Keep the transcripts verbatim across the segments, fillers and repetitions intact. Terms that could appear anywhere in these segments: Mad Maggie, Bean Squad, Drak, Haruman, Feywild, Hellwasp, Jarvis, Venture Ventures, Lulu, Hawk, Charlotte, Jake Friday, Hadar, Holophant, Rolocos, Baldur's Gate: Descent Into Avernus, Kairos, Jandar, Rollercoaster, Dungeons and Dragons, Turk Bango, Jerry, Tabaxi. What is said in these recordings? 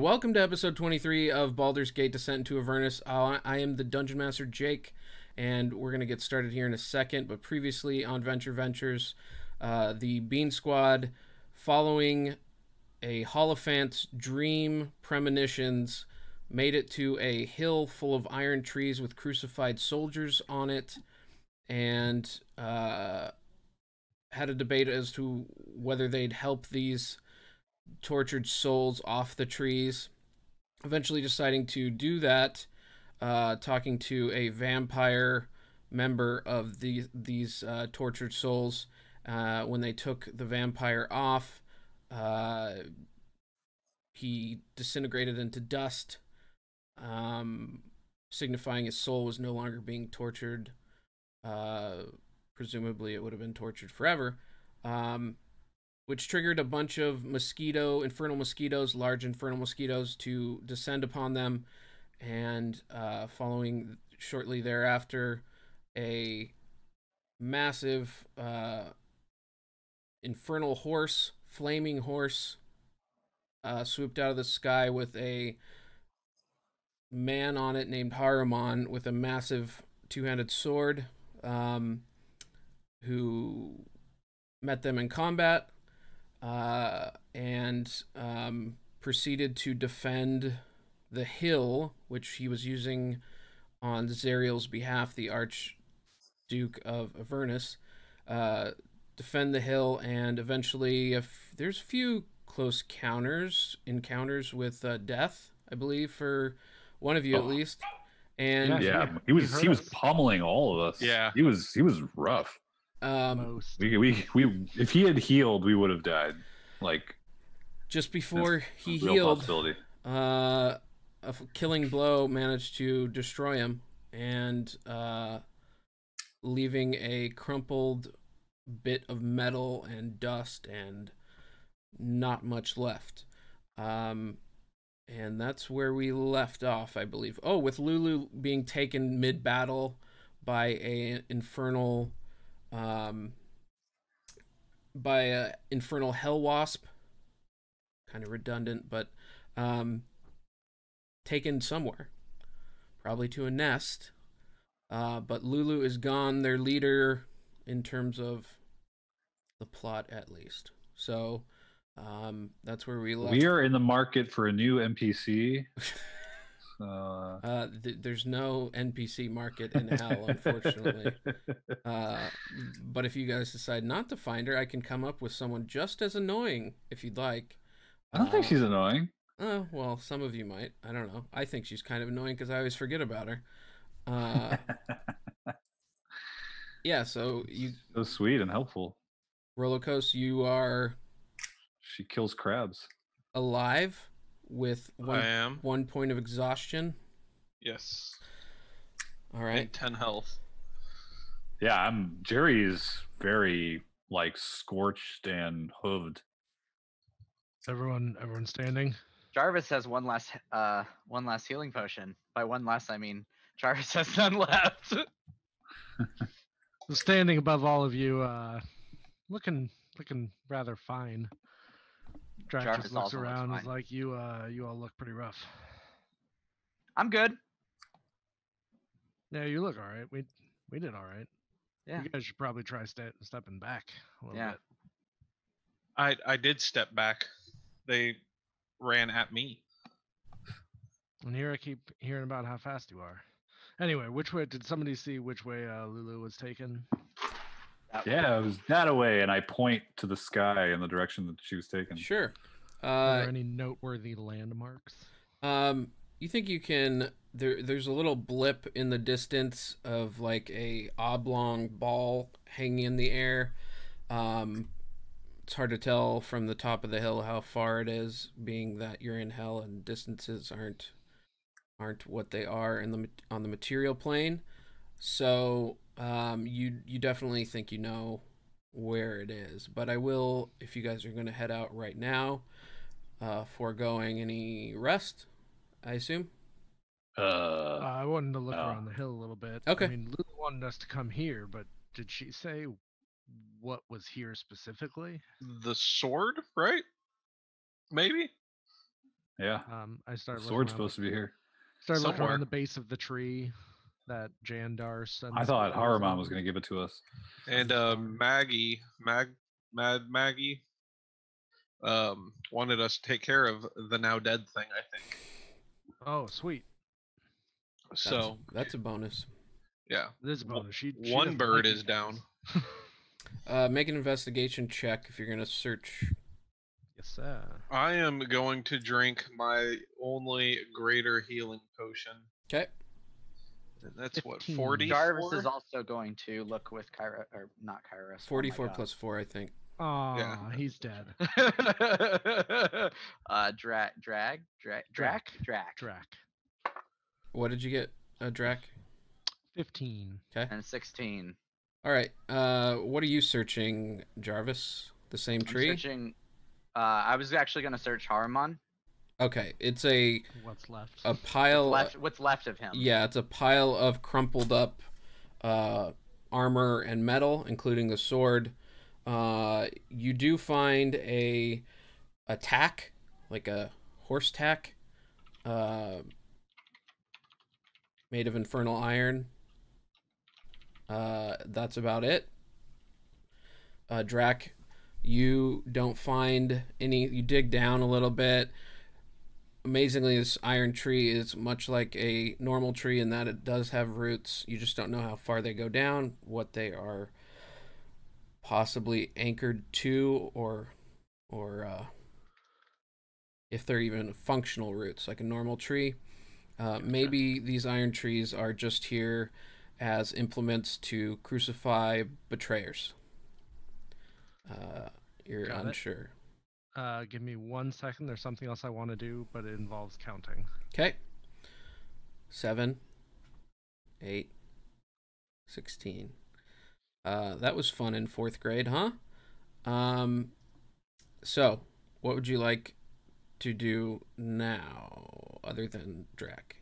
Welcome to episode twenty-three of Baldur's Gate: Descent Into Avernus. Uh, I am the Dungeon Master, Jake, and we're going to get started here in a second. But previously on Venture Ventures, uh, the Bean Squad, following a Holophant's dream premonitions, made it to a hill full of iron trees with crucified soldiers on it, and uh, had a debate as to whether they'd help these tortured souls off the trees, eventually deciding to do that, uh, talking to a vampire member of the, these uh, tortured souls. Uh, when they took the vampire off, uh, he disintegrated into dust, um, signifying his soul was no longer being tortured. Uh, presumably it would have been tortured forever. Um, which triggered a bunch of mosquito, infernal mosquitoes, large infernal mosquitoes to descend upon them. And uh, following shortly thereafter, a massive uh, infernal horse, flaming horse, uh, swooped out of the sky with a man on it named Haruman with a massive two-handed sword, um, who met them in combat. Uh, and um, proceeded to defend the hill, which he was using on Zeriel's behalf, the Archduke of Avernus. Uh, defend the hill, and eventually, if there's a few close counters, encounters with uh, death, I believe, for one of you oh. at least. And yeah, yeah. he was he us. was pommeling all of us. Yeah, he was he was rough. Um, we, we, we, if he had healed, we would have died. Like, just before he healed, uh, a killing blow managed to destroy him, and uh, leaving a crumpled bit of metal and dust and not much left. Um, and that's where we left off, I believe. Oh, with Lulu being taken mid-battle by a infernal... Um, by a infernal Hellwasp, kind of redundant, but um, taken somewhere, probably to a nest. Uh, but Lulu is gone, their leader, in terms of the plot, at least. So um, that's where we left. We are in the market for a new N P C. Uh, uh th there's no N P C market in hell, unfortunately. Uh, but if you guys decide not to find her, I can come up with someone just as annoying if you'd like. I don't uh, think she's annoying. Uh, well, some of you might. I don't know. I think she's kind of annoying because I always forget about her. Uh, yeah, so you... So sweet and helpful. Rolocos, you are... She kills crabs. Alive? With one, I am. one point of exhaustion. Yes. All right. And ten health. Yeah, I'm. Jerry's very like scorched and hooved. Is everyone, everyone standing? Jarvis has one last, uh, one last healing potion. By one last, I mean Jarvis has none left. Standing above all of you, uh, looking, looking rather fine. Drak Jarvis just looks around and is like, you uh you all look pretty rough. I'm good. Yeah, you look all right. We we did all right. Yeah. You guys should probably try step, stepping back a little yeah. bit. I I did step back. They ran at me. And here I keep hearing about how fast you are. Anyway, which way did somebody see which way uh, Lulu was taken? That yeah, way. It was that away, and I point to the sky in the direction that she was taken. Sure. Uh, Are there any noteworthy landmarks? Um, you think you can? There, there's a little blip in the distance of like a oblong ball hanging in the air. Um, it's hard to tell from the top of the hill how far it is, being that you're in hell and distances aren't aren't what they are in the on the material plane. So. Um, you you definitely think you know where it is, but I will, if you guys are going to head out right now, uh, foregoing any rest, I assume? Uh, uh, I wanted to look uh, around the hill a little bit. Okay. I mean, Lulu wanted us to come here, but did she say what was here specifically? The sword, right? Maybe? Yeah. Um, I started. Sword's supposed the, to be here. Started Somewhere. looking around the base of the tree that Jandar said. I thought Haruman was going to give it to us. And uh, Maggie, Mag, Mad Maggie, um, wanted us to take care of the now dead thing, I think. Oh, sweet. So that's, that's a bonus. Yeah, this is a bonus. She, she one bird is down. Uh, make an investigation check if you're gonna search. Yes, sir. I am going to drink my only greater healing potion. Okay. And that's fifteen. What, forty? Jarvis is also going to look with Kyra, or not Kairos. Forty-four oh plus four, I think. Oh, yeah. He's dead. uh, drag, drag, drag, Drak, Drak, Drak. What did you get, uh, Drak? Fifteen. Okay. And sixteen. All right. Uh, what are you searching, Jarvis? The same tree? I'm searching. Uh, I was actually going to search Haruman. Okay, it's a what's left. A pile. What's left, what's left of him? Yeah, it's a pile of crumpled up uh, armor and metal, including the sword. Uh, you do find a a tack, like a horse tack, uh, made of infernal iron. Uh, that's about it. Uh, Drak, you don't find any. You dig down a little bit. Amazingly, this iron tree is much like a normal tree in that it does have roots. You just don't know how far they go down, what they are possibly anchored to, or or uh, if they're even functional roots like a normal tree. Uh, maybe these iron trees are just here as implements to crucify betrayers. Uh, you're Got unsure. It. Uh, give me one second. There's something else I want to do, but it involves counting. Okay. Seven, eight, sixteen. Uh, that was fun in fourth grade, huh? Um, so, what would you like to do now, other than Drak?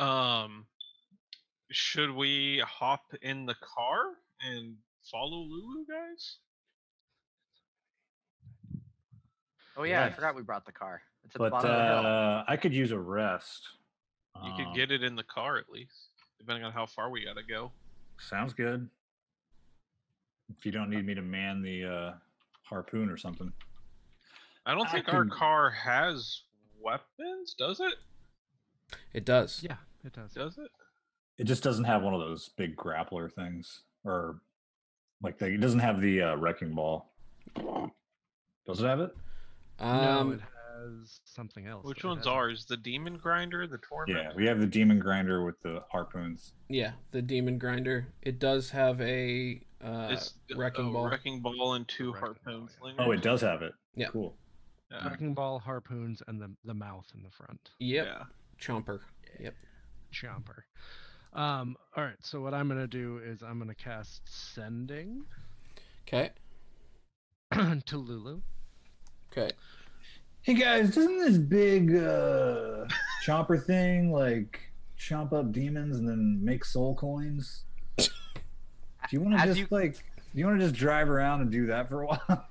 Um, should we hop in the car and follow Lulu, guys? Oh yeah, yes. I forgot we brought the car. It's at but, the bottom uh, of the hill. I could use a rest. You um, could get it in the car at least, depending on how far we gotta go. Sounds good. If you don't need me to man the uh, harpoon or something. I don't I think can... our car has weapons, does it? It does. Yeah, it does. Does it? It just doesn't have one of those big grappler things, or like the, it doesn't have the uh, wrecking ball. Does it have it? Um, no, it has something else. Which one's ours? The demon grinder, the torment. Yeah, we have the demon grinder with the harpoons. Yeah, the demon grinder. It does have a uh, it's, wrecking uh, ball. Wrecking ball and two harpoons. Ball, yeah. Oh, it does have it. Yeah. Cool. Yeah. Wrecking ball, harpoons, and the the mouth in the front. Yep. Yeah. Chomper. Yep. Chomper. Um, all right, so what I'm going to do is I'm going to cast Sending. Okay. To Lulu. Okay. Hey, guys, doesn't this big uh, chomper thing, like, chomp up demons and then make soul coins? Do you want to just, you... like, do you want to just drive around and do that for a while?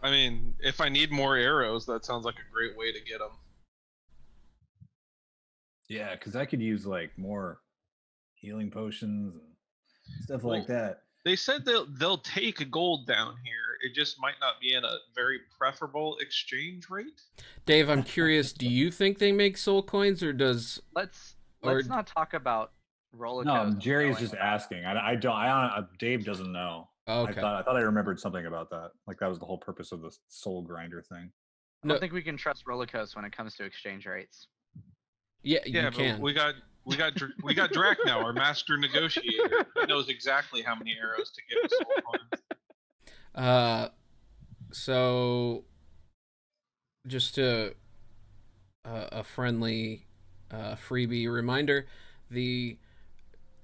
I mean, if I need more arrows, that sounds like a great way to get them. Yeah, because I could use, like, more healing potions and stuff well, like that. They said they'll, they'll take gold down here. It just might not be in a very preferable exchange rate. Dave, I'm curious, do you think they make soul coins, or does... Let's or... let's not talk about Rolocos. No, Jerry's just asking. I, I don't... I, I Dave doesn't know. Okay. I thought, I thought I remembered something about that. Like, that was the whole purpose of the soul grinder thing. I don't no. think we can trust Rolocos when it comes to exchange rates. Yeah, yeah, you but can. we got we got we got Drak now, our master negotiator. He knows exactly how many arrows to give us soul coins. Uh, so just to uh, a friendly uh, freebie reminder, the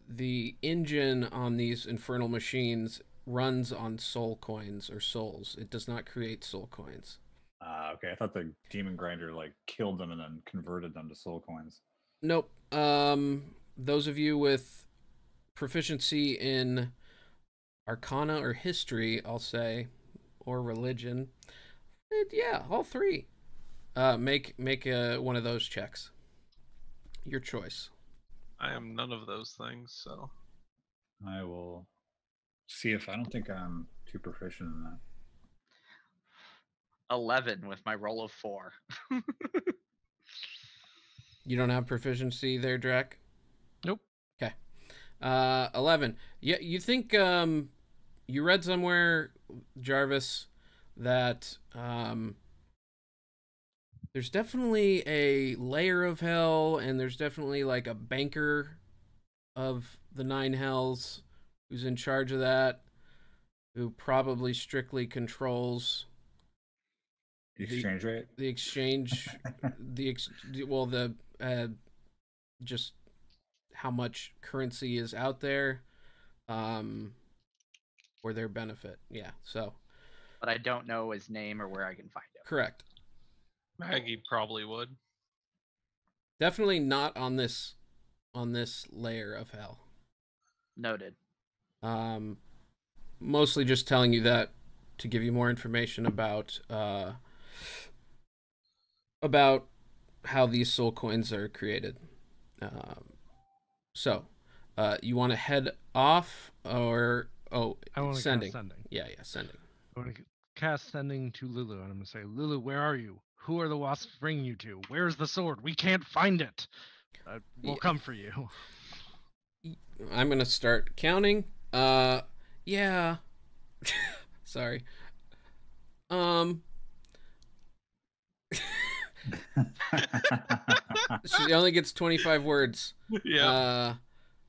the engine on these infernal machines runs on soul coins or souls. It does not create soul coins. Uh, okay, I thought the demon grinder like killed them and then converted them to soul coins. Nope. Um, those of you with proficiency in Arcana or history, I'll say, or religion. And yeah, all three. Uh, make make a, one of those checks. Your choice. I am none of those things, so I will see if I don't think I'm too proficient in that. eleven with my roll of four. You don't have proficiency there, Drak? Nope. Okay. Uh, eleven. Yeah, you think um, you read somewhere, Jarvis, that um, there's definitely a layer of hell, and there's definitely like a banker of the nine hells who's in charge of that, who probably strictly controls the exchange the, rate, the exchange, the ex, well, the uh, just how much currency is out there, um, or their benefit. Yeah. So, but I don't know his name or where I can find him. Correct. Maggie probably would. Definitely not on this, on this layer of hell. Noted. Um, mostly just telling you that to give you more information about, uh, about how these soul coins are created. Um, so, uh, you want to head off or oh, I sending. sending? Yeah, yeah, sending. I want to cast sending to Lulu, and I'm gonna say, Lulu, where are you? Who are the wasps bringing you to? Where's the sword? We can't find it. Uh, we'll yeah. come for you. I'm gonna start counting. Uh, yeah. Sorry. Um. She only gets twenty-five words. Yeah. Uh,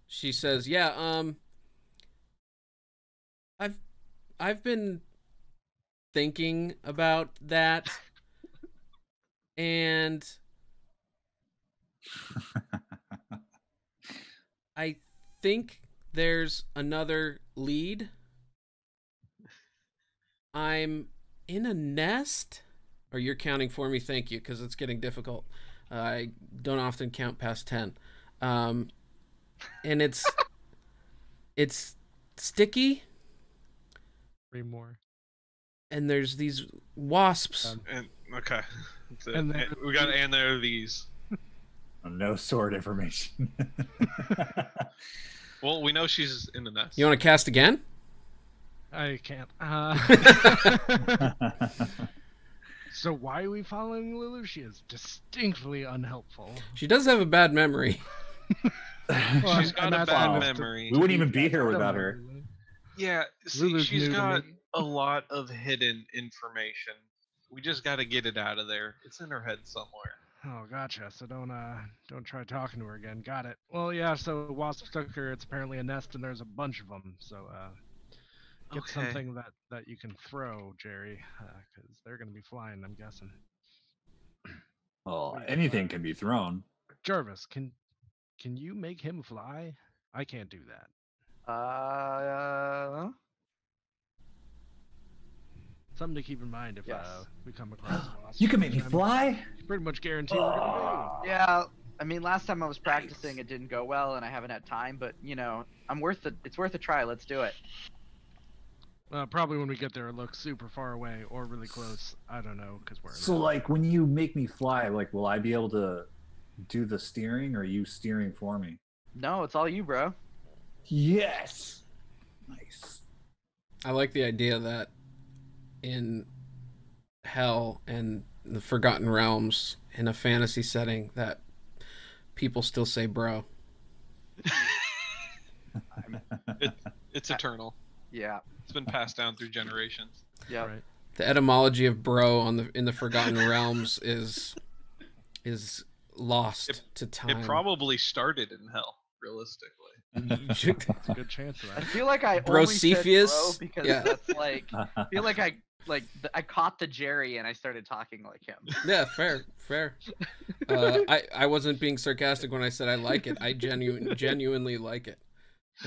she says, "Yeah, um, I've, I've been thinking about that, and I think there's another lead. I'm in a nest." Or you're counting for me, thank you, because it's getting difficult. Uh, I don't often count past ten. Um, and it's it's sticky. Three more. And there's these wasps. Um, and, okay. That's it. And then, and we got to and there are these. No sword information. Well, we know she's in the nest. You want to cast again? I can't. Uh... So why are we following Lulu? She is distinctly unhelpful. She does have a bad memory. Well, she's got a bad memory. We wouldn't even be here without her. Yeah, see, she's got a lot of hidden information. We just got to get it out of there. It's in her head somewhere. Oh, gotcha. So don't uh, don't try talking to her again. Got it. Well, yeah. So wasps took her. It's apparently a nest, and there's a bunch of them. So. Uh... Get okay. something that, that you can throw, Jerry, because uh, they're going to be flying, I'm guessing. Well, anything can be thrown. Jarvis, can can you make him fly? I can't do that. Uh, Something to keep in mind if yes. uh, we come across wasps. You can make me fly? I'm pretty much guarantee we're going to do. Yeah, I mean, last time I was practicing, nice. It didn't go well, and I haven't had time, but, you know, I'm worth it. It's worth a try. Let's do it. Uh, probably when we get there, it looks super far away or really close. I don't know because we're so like when you make me fly, like will I be able to do the steering, or are you steering for me? No, it's all you, bro. Yes, nice. I like the idea that in hell and the Forgotten Realms, in a fantasy setting, that people still say "bro." it, it's eternal. Yeah. It's been passed down through generations. Yeah. Right. The etymology of bro on the in the Forgotten Realms is is lost it, to time. It probably started in hell, realistically. That's a good chance of that. I feel like I bro only said bro because yeah. that's like I feel like I like I caught the Jerry and I started talking like him. Yeah, fair, fair. Uh, I I wasn't being sarcastic when I said I like it. I genuine genuinely like it.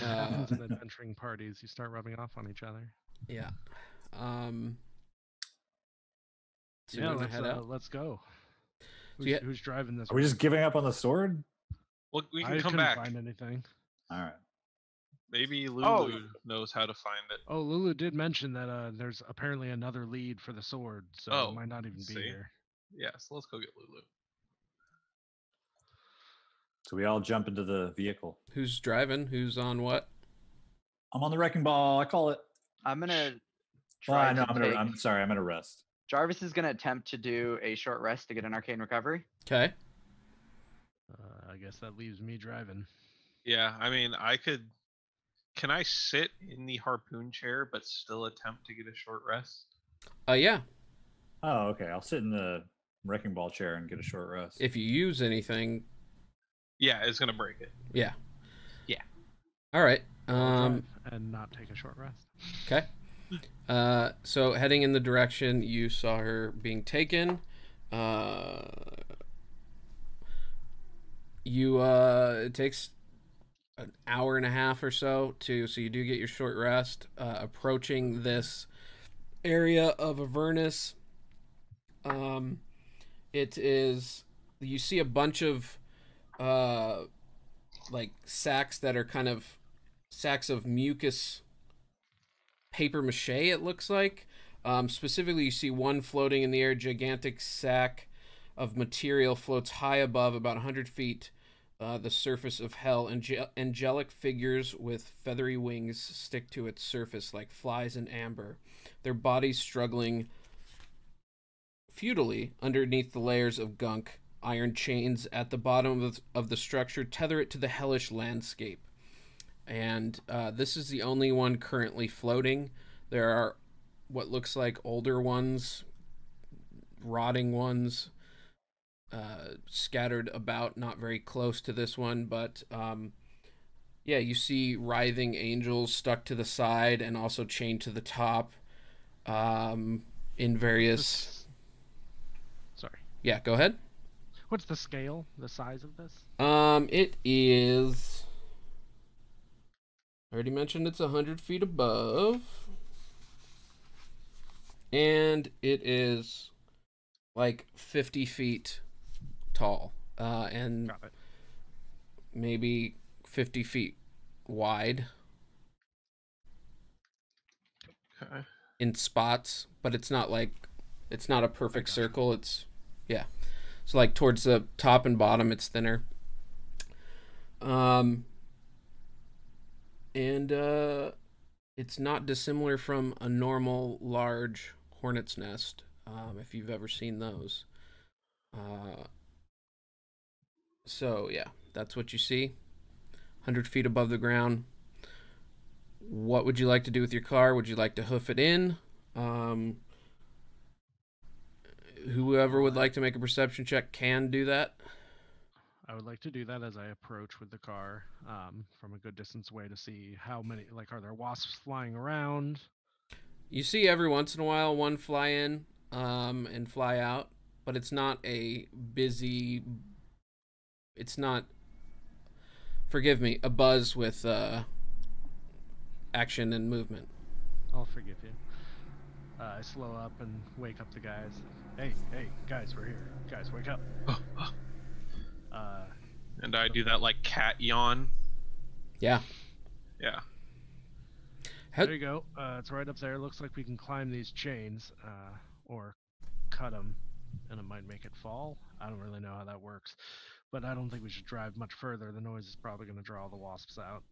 Uh, in adventuring parties, you start rubbing off on each other. Yeah. Um, so yeah. Let's, head uh, let's go. Who's, so yeah. who's driving this? Are we just giving up on the sword? Well, we can I come back. Find anything? All right. Maybe Lulu oh. knows how to find it. Oh, Lulu did mention that uh, there's apparently another lead for the sword, so oh, it might not even see? be here. Yeah, so let's go get Lulu. So we all jump into the vehicle. Who's driving? Who's on what? I'm on the wrecking ball. I call it. I'm gonna try. Well, no, I'm, gonna, I'm sorry. I'm gonna rest. Jarvis is gonna attempt to do a short rest to get an arcane recovery. Okay. Uh, I guess that leaves me driving. Yeah, I mean, I could. Can I sit in the harpoon chair but still attempt to get a short rest? Uh, yeah. Oh, okay. I'll sit in the wrecking ball chair and get a short rest. If you use anything. Yeah, it's gonna break it. Yeah. Yeah. All right. Um, and not take a short rest. Okay. Uh, so heading in the direction you saw her being taken, uh, you uh, it takes an hour and a half or so to, so you do get your short rest. Uh, approaching this area of Avernus, um, it is you see a bunch of uh, like sacks that are kind of. Sacks of mucus paper mache, it looks like. Um, specifically, you see one floating in the air. Gigantic sack of material floats high above, about one hundred feet, uh, the surface of hell. Ange- angelic figures with feathery wings stick to its surface like flies in amber, their bodies struggling futilely underneath the layers of gunk. Iron chains at the bottom of, of the structure tether it to the hellish landscape. And uh, this is the only one currently floating. There are what looks like older ones, rotting ones, uh, scattered about, not very close to this one. But um, yeah, you see writhing angels stuck to the side and also chained to the top um, in various... Sorry. Yeah, go ahead. What's the scale, the size of this? Um, it is... I already mentioned it's one hundred feet above. And it is like fifty feet tall. Uh, and maybe fifty feet wide. Okay. In spots. But it's not like, it's not a perfect circle. It's, yeah. So like towards the top and bottom, it's thinner. Um... And uh, it's not dissimilar from a normal large hornet's nest, um, if you've ever seen those. Uh, so, yeah, that's what you see. one hundred feet above the ground. What would you like to do with your car? Would you like to hoof it in? Um, whoever would like to make a perception check can do that. I would like to do that as I approach with the car um, from a good distance away to see how many, like, are there wasps flying around? You see every once in a while one fly in um, and fly out, but it's not a busy, it's not, forgive me, a buzz with uh, action and movement. I'll forgive you. Uh, I slow up and wake up the guys. Hey, hey, guys, we're here. Guys, wake up. Uh, and I do that like cat yawn. Yeah. Yeah. There you go. Uh, it's right up there. Looks like we can climb these chains uh, or cut them, and it might make it fall. I don't really know how that works, but I don't think we should drive much further. The noise is probably going to draw the wasps out.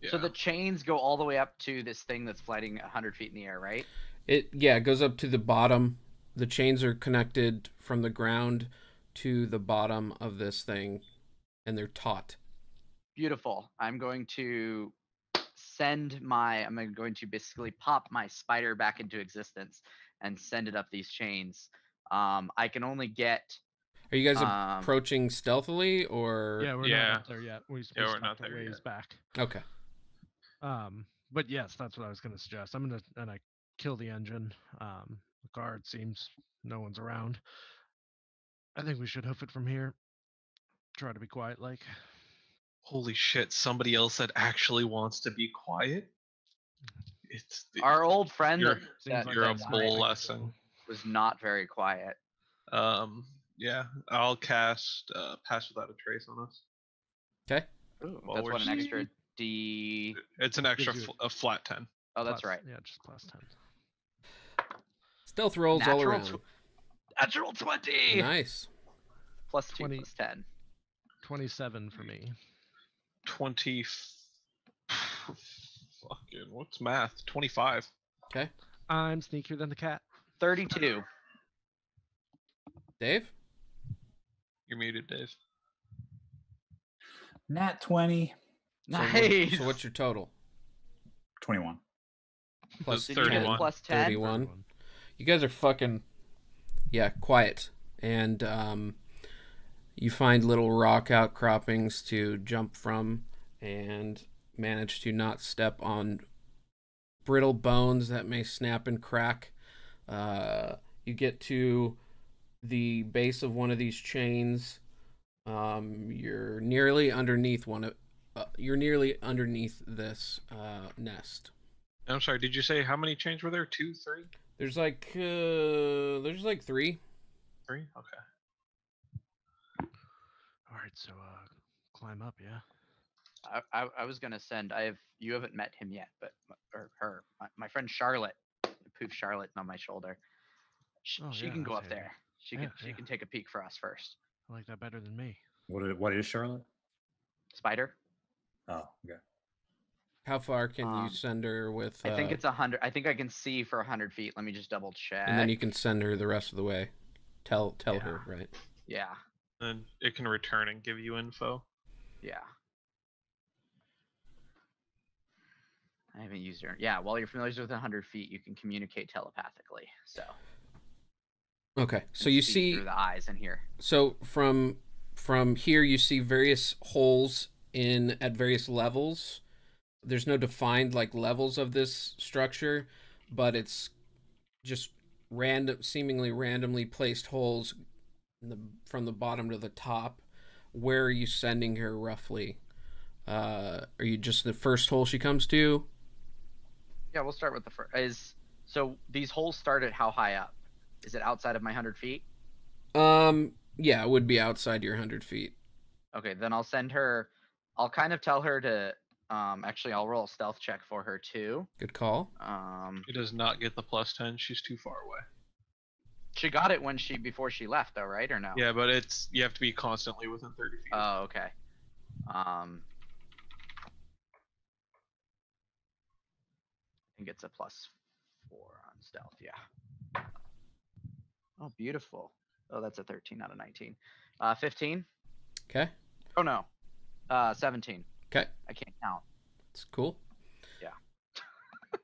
Yeah. So the chains go all the way up to this thing that's floating one hundred feet in the air, right? It yeah, it goes up to the bottom. The chains are connected from the ground to the bottom of this thing, and they're taut. Beautiful. I'm going to send my, I'm going to basically pop my spider back into existence and send it up these chains. Um, I can only get. Are you guys um, approaching stealthily, or? Yeah, we're yeah. not there yet. We, yeah, we we're not there ways yet. Back. Okay. Um, but yes, that's what I was going to suggest. I'm going to, and I kill the engine. Um, the guard seems no one's around. I think we should hoof it from here. Try to be quiet, like. Holy shit, somebody else that actually wants to be quiet? It's our old friend. You're, that, that, you're that a bull lesson. Was not very quiet. Um, yeah, I'll cast uh, Pass Without a Trace on us. Okay. Ooh, that's what an extra D. It's an extra fl a flat ten. Oh, that's plus, right. Yeah, just plus ten. Stealth rolls natural all around. Natural twenty. Nice. Plus two, twenty, plus ten. Twenty-seven for me. Twenty. Fucking what's math? Twenty-five. Okay. I'm sneakier than the cat. Thirty-two. Dave? You're muted, Dave. Nat twenty. Nice. So, so what's your total? Twenty-one. Plus thirty-one. Plus ten. Thirty-one. You guys are fucking, yeah, quiet. And um, you find little rock outcroppings to jump from, and manage to not step on brittle bones that may snap and crack. Uh, you get to the base of one of these chains. Um, you're nearly underneath one of, uh, you're nearly underneath this uh, nest. I'm sorry. Did you say how many chains were there? Two, three? There's like uh, there's like three. Three? Okay. All right. So uh, climb up, yeah. I, I I was gonna send. I have you haven't met him yet, but or her, my, my friend Charlotte, poof Charlotte's on my shoulder. She, oh, she yeah, can go up it. there. She yeah, can yeah. she can take a peek for us first. I like that better than me. What is, what is Charlotte? Spider. Oh, okay. How far can um, you send her with? I think uh, it's a hundred. I think I can see for a hundred feet. Let me just double check. And then you can send her the rest of the way. Tell tell yeah. her, right? Yeah. And it can return and give you info. Yeah. I haven't used her. Yeah. While you're familiar with a hundred feet, you can communicate telepathically. So. Okay, so you see through the eyes in here. So from from here, you see various holes in at various levels. There's no defined like levels of this structure, but it's just random, seemingly randomly placed holes in the, from the bottom to the top. Where are you sending her roughly? Uh, are you just the first hole she comes to? Yeah, we'll start with the first. Is so these holes start at how high up? Is it outside of my hundred feet? Um, yeah, it would be outside your hundred feet. Okay, then I'll send her. I'll kind of tell her to. Um, actually, I'll roll a stealth check for her too. Good call. Um, she does not get the plus ten. She's too far away. She got it when she before she left, though, right or no? Yeah, but it's you have to be constantly within thirty feet. Oh, okay. Um, I think it's a plus four on stealth. Yeah. Oh, beautiful. Oh, that's a thirteen out of nineteen. Uh, fifteen. Okay. Oh, no. Uh, seventeen. Okay. I can't count. It's cool. Yeah.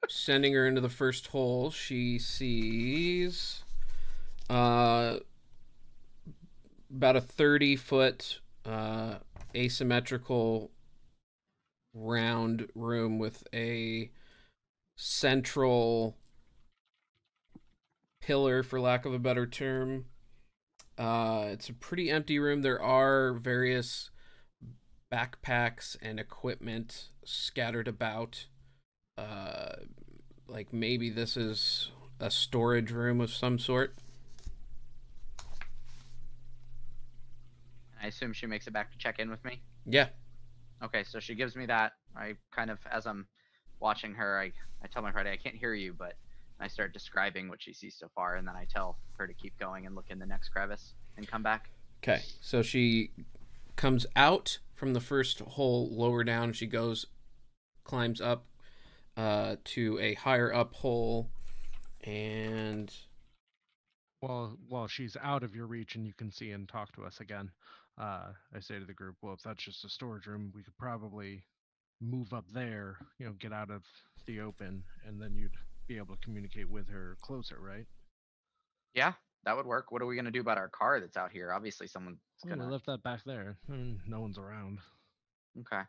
Sending her into the first hole, she sees uh, about a thirty-foot uh, asymmetrical round room with a central pillar, for lack of a better term. Uh, it's a pretty empty room. There are various backpacks and equipment scattered about. Uh, like maybe this is a storage room of some sort. I assume she makes it back to check in with me? Yeah. Okay, so she gives me that. I kind of, as I'm watching her, I, I tell my Friday, I can't hear you, but I start describing what she sees so far, and then I tell her to keep going and look in the next crevice and come back. Okay, so she comes out from the first hole lower down. She goes, climbs up uh, to a higher up hole, and while while she's out of your reach and you can see and talk to us again, uh, I say to the group, well, if that's just a storage room, we could probably move up there, you know, get out of the open, and then you'd be able to communicate with her closer, right? Yeah, that would work. What are we going to do about our car that's out here? Obviously, someone's going to left that back there. I mean, no one's around. Okay.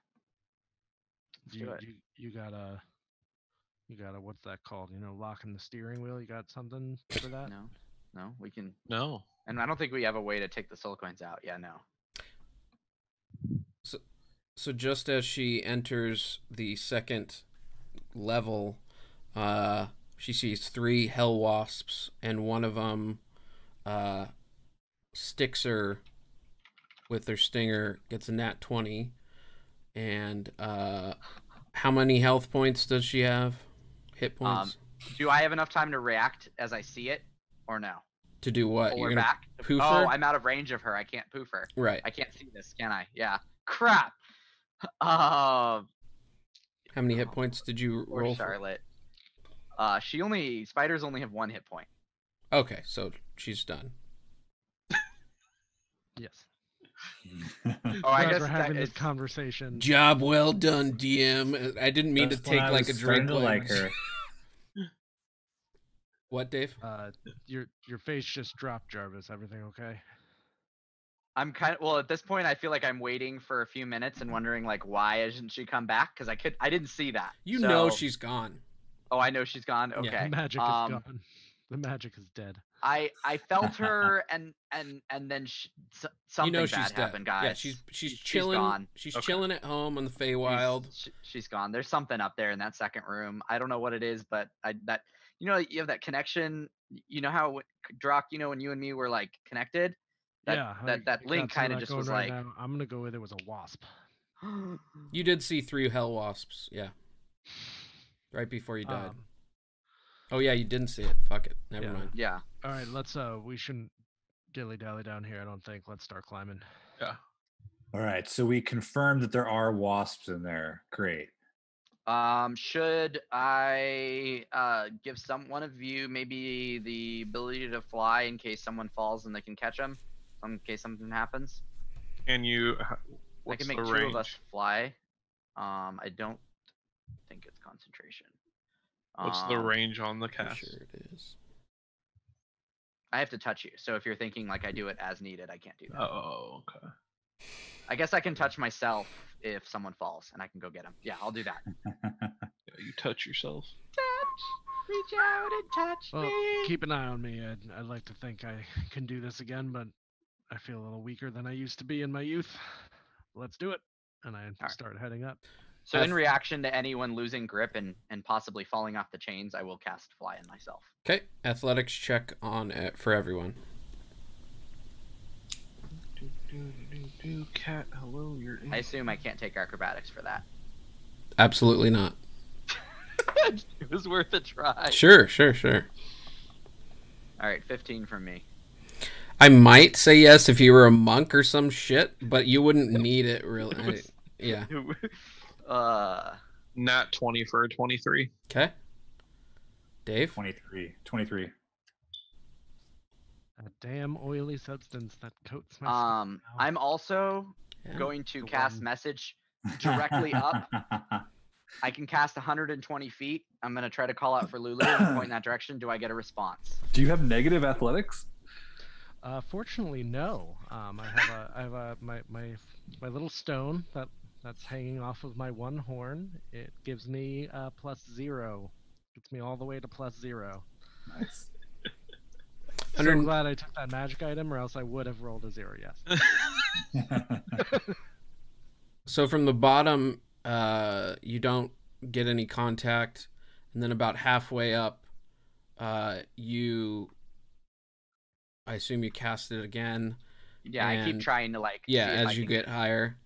You, you you got a you got a what's that called? You know, locking the steering wheel. You got something for that? No, no, we can no. And I don't think we have a way to take the soul coins out. Yeah, no. So, so just as she enters the second level, Uh, she sees three hell wasps, and one of them uh, sticks her with their stinger, gets a nat twenty, And uh, how many health points does she have? Hit points? Um, do I have enough time to react as I see it or no? To do what? Pull You're her back? Poof oh, her? I'm out of range of her. I can't poof her. Right. I can't see this, can I? Yeah. Crap. Uh, how many hit points did you roll? Charlotte. For? Uh, she only... Spiders only have one hit point. Okay, so she's done. Yes. Oh, I guess we're having this conversation. Job well done, D M. I didn't mean That's to take like a drink. Like her. What, Dave? Uh, your your face just dropped, Jarvis. Everything okay? I'm kind of well at this point. I feel like I'm waiting for a few minutes and wondering like why hasn't she come back? Because I could I didn't see that. You so... know she's gone. Oh, I know she's gone. Okay, yeah, the magic um, is gone. The magic is dead. I I felt her and and and then she, something you know bad happened, dead. guys. Yeah, she's she's chilling. She's, gone. she's okay. chilling at home on the Feywild. She's, she's gone. There's something up there in that second room. I don't know what it is, but I that you know you have that connection. You know how Drak, you know when you and me were like connected. That, yeah. That that, that link kind of just was right like. Now. I'm gonna go with it was a wasp. You did see three hell wasps, yeah. Right before you died. Um, Oh yeah, you didn't see it. Fuck it. Never yeah. mind. Yeah. All right, let's. Uh, we shouldn't dilly dally down here. I don't think. Let's start climbing. Yeah. All right. So we confirmed that there are wasps in there. Great. Um, should I uh give some one of you maybe the ability to fly in case someone falls and they can catch them, in case something happens? Can you? I can make two range? of us fly. Um, I don't think it's concentration. What's the range on the cast? I'm sure it is. I have to touch you, so if you're thinking like I do it as needed, I can't do that. Oh, okay. I guess I can touch myself if someone falls, and I can go get them. Yeah, I'll do that. You touch yourself. Touch, reach out and touch well, me. Keep an eye on me. I'd, I'd like to think I can do this again, but I feel a little weaker than I used to be in my youth. Let's do it, and I All start right. heading up. So in reaction to anyone losing grip and, and possibly falling off the chains, I will cast Fly in myself. Okay, athletics check on it for everyone. Do, do, do, do, cat, hello, you're in. I assume I can't take acrobatics for that. Absolutely not. It was worth a try. Sure, sure, sure. All right, fifteen from me. I might say yes if you were a monk or some shit, but you wouldn't need it really. It was, I, yeah. It was... Uh, Nat twenty for twenty-three. Okay. Dave? twenty-three. twenty-three. A damn oily substance that coats my Um, skin I'm also yeah. going to Go cast on. message directly up. I can cast one hundred twenty feet. I'm going to try to call out for Lulu and point in that direction. Do I get a response? Do you have negative athletics? Uh, fortunately, no. Um, I have a, I have a, my, my, my little stone that That's hanging off of my one horn. It gives me uh, plus zero. Gets me all the way to plus zero. Nice. So I'm glad I took that magic item, or else I would have rolled a zero, yes. So from the bottom, uh, you don't get any contact. And then about halfway up, uh, you... I assume you cast it again. Yeah, and, I keep trying to, like... Yeah, as I you can... get higher.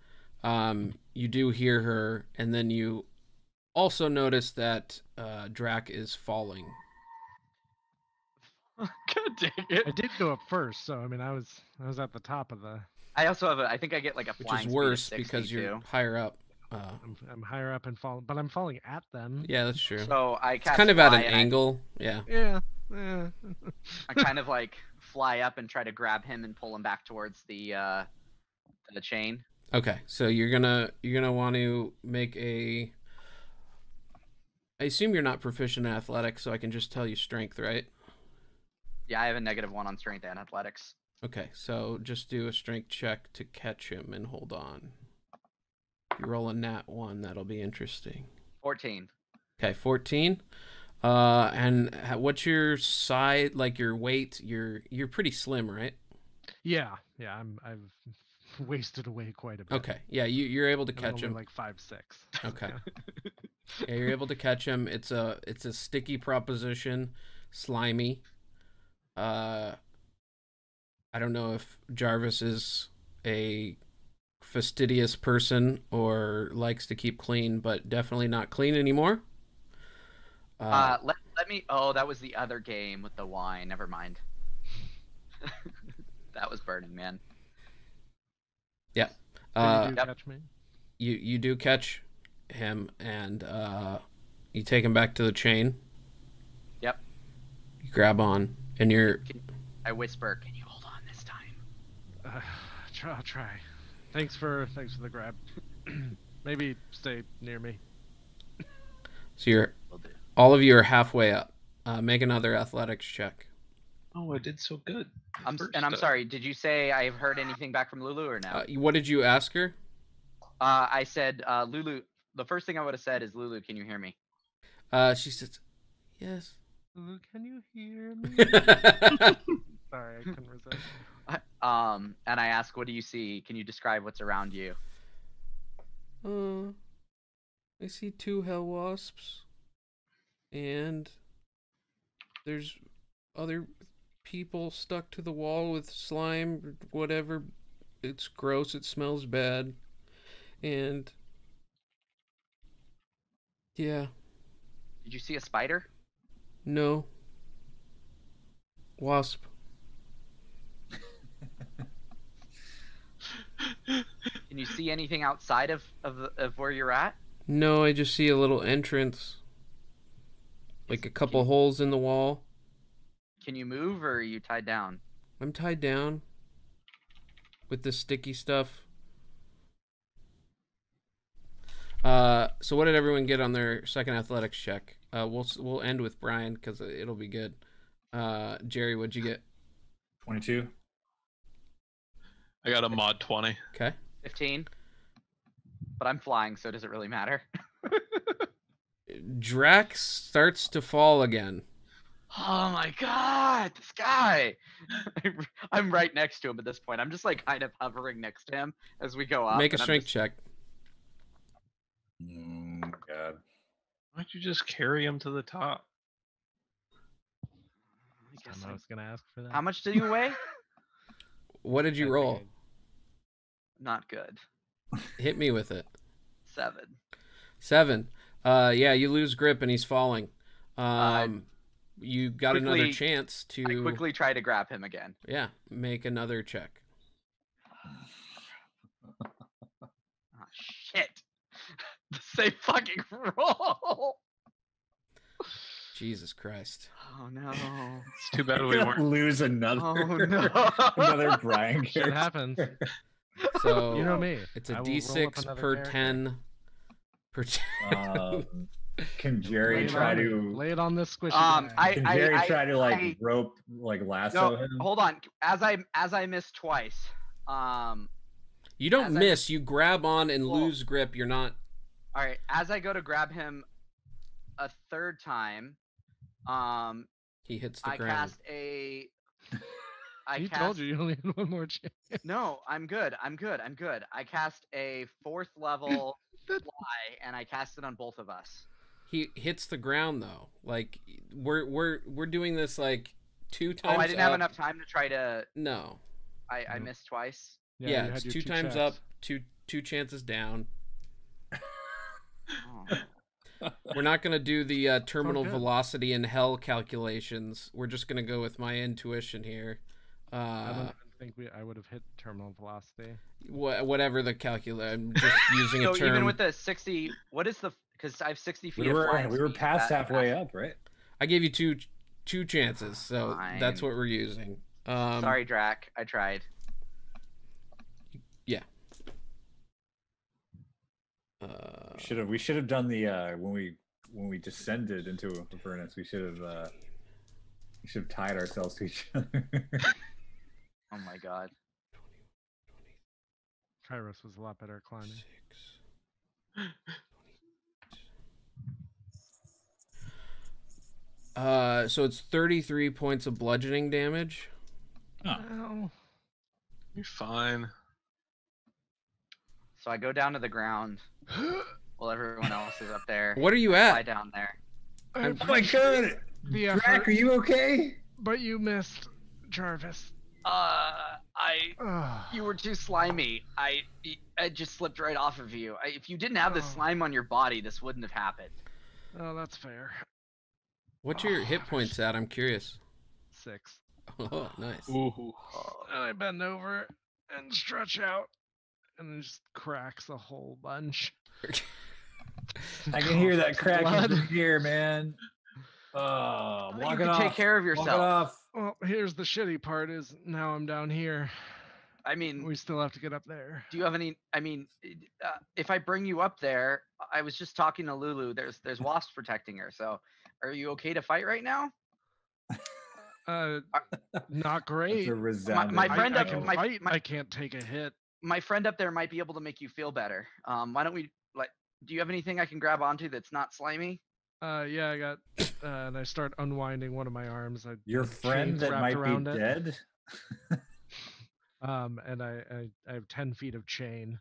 Um, you do hear her, and then you also notice that uh, Drak is falling. God dang it! I did go up first, so I mean, I was I was at the top of the. I also have a. I think I get like a flying. Which is worse because you're higher up. Uh, I'm, I'm higher up and falling, but I'm falling at them. Yeah, that's true. So I cast it's kind of at an angle. I, yeah. Yeah. Yeah. I kind of like fly up and try to grab him and pull him back towards the uh, the chain. Okay, so you're gonna you're gonna want to make a. I assume you're not proficient in athletics, so I can just tell you strength, right? Yeah, I have a negative one on strength and athletics. Okay, so just do a strength check to catch him and hold on. If you roll a nat one, that'll be interesting. Fourteen. Okay, fourteen. Uh, and what's your side? Like your weight? You're you're pretty slim, right? Yeah, yeah, I'm. I've. Wasted away quite a bit. Okay, yeah, you, you're able to I'm catch him. Like five six. Okay, yeah, you're able to catch him. It's a it's a sticky proposition, slimy. Uh, I don't know if Jarvis is a fastidious person or likes to keep clean, but definitely not clean anymore. Uh, uh let, let me. Oh, that was the other game with the wine. Never mind. That was Burning Man. Yeah. Uh, you, do yep. catch me? you you do catch him, and uh, you take him back to the chain. Yep. You grab on, and you're. Can, I whisper, "Can you hold on this time?" Uh, try, I'll try. Thanks for thanks for the grab. Maybe stay near me. So you're all of you are halfway up. Uh, make another athletics check. Oh, I did so good. I'm, and I'm sorry. Did you say I've heard anything back from Lulu or no? Uh, what did you ask her? Uh, I said, uh, Lulu. The first thing I would have said is, Lulu, can you hear me? Uh, she says, yes. Lulu, can you hear me? Sorry, I couldn't resist. Um, and I ask, what do you see? Can you describe what's around you? Uh, I see two Hellwasps, and there's other people stuck to the wall with slime, whatever. It's gross. It smells bad, and yeah. Did you see a spider? No. Wasp. Can you see anything outside of, of of where you're at? No, I just see a little entrance, like a couple can, holes in the wall. Can you move, or are you tied down? I'm tied down with the sticky stuff. Uh, so what did everyone get on their second athletics check? Uh, we'll we'll end with Brian because it'll be good. Uh, Jerry, what'd you get? twenty-two. I got a mod twenty. Okay. fifteen. But I'm flying, so does it really matter? Drak starts to fall again. Oh my god, this guy! I'm right next to him at this point. I'm just like kind of hovering next to him as we go up. Make a strength just... check. Mm, god. Why don't you just carry him to the top? I guess I was going to ask for that. How much did you weigh? What did you That's roll? Good. Not good. Hit me with it. Seven. Seven. Uh, yeah, you lose grip and he's falling. Um, uh, you got quickly, another chance to I quickly try to grab him again. Yeah, make another check. Oh, shit! The same fucking roll. Jesus Christ. Oh, no. It's too bad we weren't. Lose another, oh, no. another Brian character. It happens. So, you know me. It's a D six per character. ten. Per ten. Um, can Jerry try to... Lay it on this squishy. Um, I, can Jerry I, I, try to, like, I, rope, like, lasso no, him? Hold on. As I, as I miss twice. Um, you don't miss. I, you grab on and well, lose grip. You're not... All right. As I go to grab him a third time... Um, he hits the I ground. I cast a. I cast, told you you only had one more chance. No, I'm good. I'm good. I'm good. I cast a fourth level fly, and I cast it on both of us. He hits the ground though. Like we're we're we're doing this like two times. Oh, I didn't up. have enough time to try to. No. I I missed twice. Yeah, yeah it's two, two times up, two two chances down. Oh. We're not going to do the uh, terminal oh, velocity in hell calculations. We're just going to go with my intuition here. Uh, I don't think we, I would have hit terminal velocity. Wh whatever the calculator. I'm just using so a term. Even with the sixty, what is the... Because I have sixty feet. We were, of we were past halfway up, right? I gave you two two chances, so Fine. That's what we're using. Um, Sorry, Drak. I tried. Yeah. Uh, we should have we should have done the uh when we when we descended into Avernus, we should have uh we should have tied ourselves to each other. Oh my god. Kairos was a lot better at climbing. Six. Uh so it's thirty-three points of bludgeoning damage. Oh. Ow. You're fine. So I go down to the ground while everyone else is up there. What are you at? I fly down there. Oh my god! Drak, are you okay? But you missed Jarvis. Uh, I, you were too slimy. I, I just slipped right off of you. I, if you didn't have the slime on your body, this wouldn't have happened. Oh, that's fair. What's your oh, hit points at? I'm curious. Six. Oh, nice. Ooh. And I bend over and stretch out, and it just cracks a whole bunch. I can hear that crack blood in here, man. Uh, walk you can it off. Take care of yourself. Walk it off. Well, here's the shitty part: is now I'm down here. I mean, we still have to get up there. Do you have any? I mean, uh, if I bring you up there, I was just talking to Lulu. There's there's wasps protecting her. So, are you okay to fight right now? Uh, not great. My, my friend I, up, I can my, fight. My, I can't take a hit. My friend up there might be able to make you feel better. Um, why don't we like? Do you have anything I can grab onto that's not slimy? Uh, yeah, I got. Uh, and I start unwinding one of my arms. I, Your friend that might be dead. um, and I, I, I have ten feet of chain.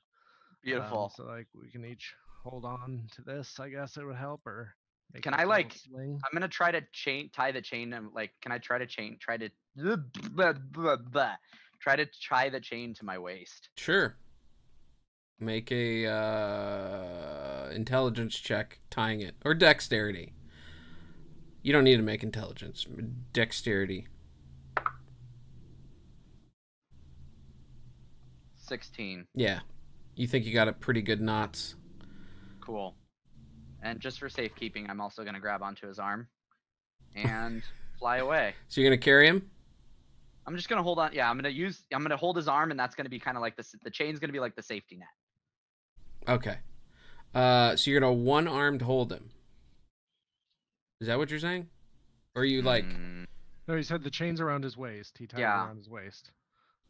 Beautiful. Um, so like we can each hold on to this. I guess it would help. Or can I like? Sling. I'm gonna try to chain tie the chain. And like, can I try to chain? Try to blah, blah, blah, blah, try to tie the chain to my waist. Sure. Make a uh, intelligence check tying it. Or dexterity. You don't need to make intelligence. Dexterity. sixteen. Yeah. You think you got it pretty good knots. Cool. And just for safekeeping, I'm also going to grab onto his arm. And fly away. So you're going to carry him? I'm just going to hold on. Yeah, I'm going to use... I'm going to hold his arm, and that's going to be kind of like... The, the chain's going to be like the safety net. Okay. Uh, so you're going to one-armed hold him. Is that what you're saying? Or are you like... No, he said the chain's around his waist. He tied yeah. it around his waist.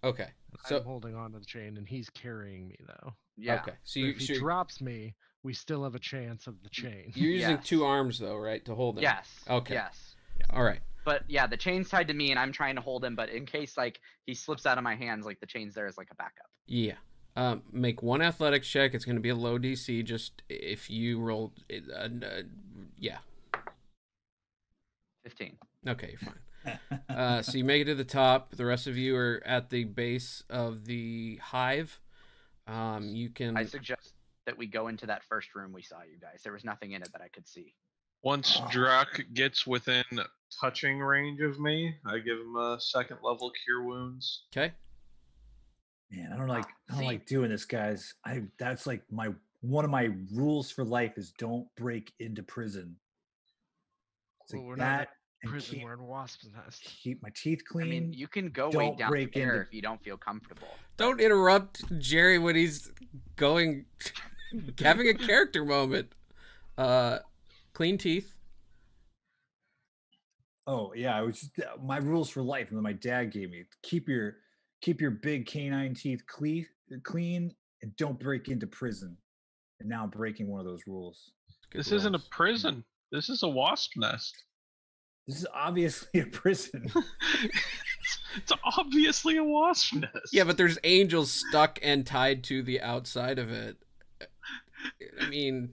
Okay. So I'm holding on to the chain, and he's carrying me, though. Yeah. Okay. So, you, so if he so drops me, we still have a chance of the chain. You're using yes. two arms, though, right, to hold him? Yes. Okay. Yes. All right. But, yeah, the chain's tied to me, and I'm trying to hold him, but in case, like, he slips out of my hands, like, the chain's there as, like, a backup. Yeah. Um, make one athletics check. It's going to be a low D C. Just if you roll, uh, uh, yeah. fifteen. Okay, you're fine. uh, so you make it to the top. The rest of you are at the base of the hive. Um, you can. I suggest that we go into that first room we saw, you guys. There was nothing in it that I could see. Once Drak gets within touching range of me, I give him a second level cure wounds. Okay. Man, I don't like I don't like doing this, guys. I that's like my one of my rules for life is don't break into prison. It's well, like we're that not in prison. Keep, we're in wasp's nest. Keep my teeth clean. I mean, you can go don't way down break there into... if you don't feel comfortable. Don't interrupt Jerry when he's going having a character moment. Uh, clean teeth. Oh yeah, I was just, my rules for life, and then my dad gave me keep your. Keep your big canine teeth clean, clean, and don't break into prison. And now I'm breaking one of those rules. Good this rules. Isn't a prison. This is a wasp nest. This is obviously a prison. It's obviously a wasp nest. Yeah, but there's angels stuck and tied to the outside of it. I mean...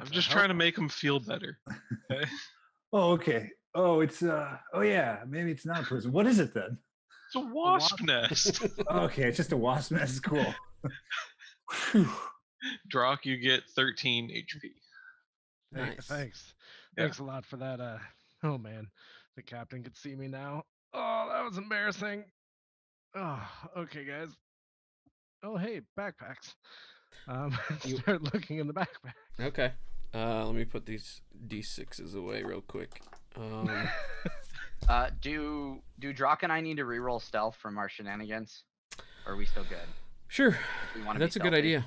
I'm just trying to make them feel better. Oh, okay. Oh, it's... uh. Oh, yeah. Maybe it's not a prison. What is it, then? A wasp, a wasp nest. Okay, it's just a wasp nest. Cool. Drak, you get thirteen H P. Nice. Hey, thanks. Yeah. Thanks a lot for that. Uh, oh man, the captain could see me now. Oh, that was embarrassing. Oh, okay, guys. Oh, hey, backpacks. Um, you... start looking in the backpack. Okay. Uh, let me put these D sixes away real quick. Um. Uh, do do Drak and I need to reroll stealth from our shenanigans? Or are we still good? Sure. That's a good idea.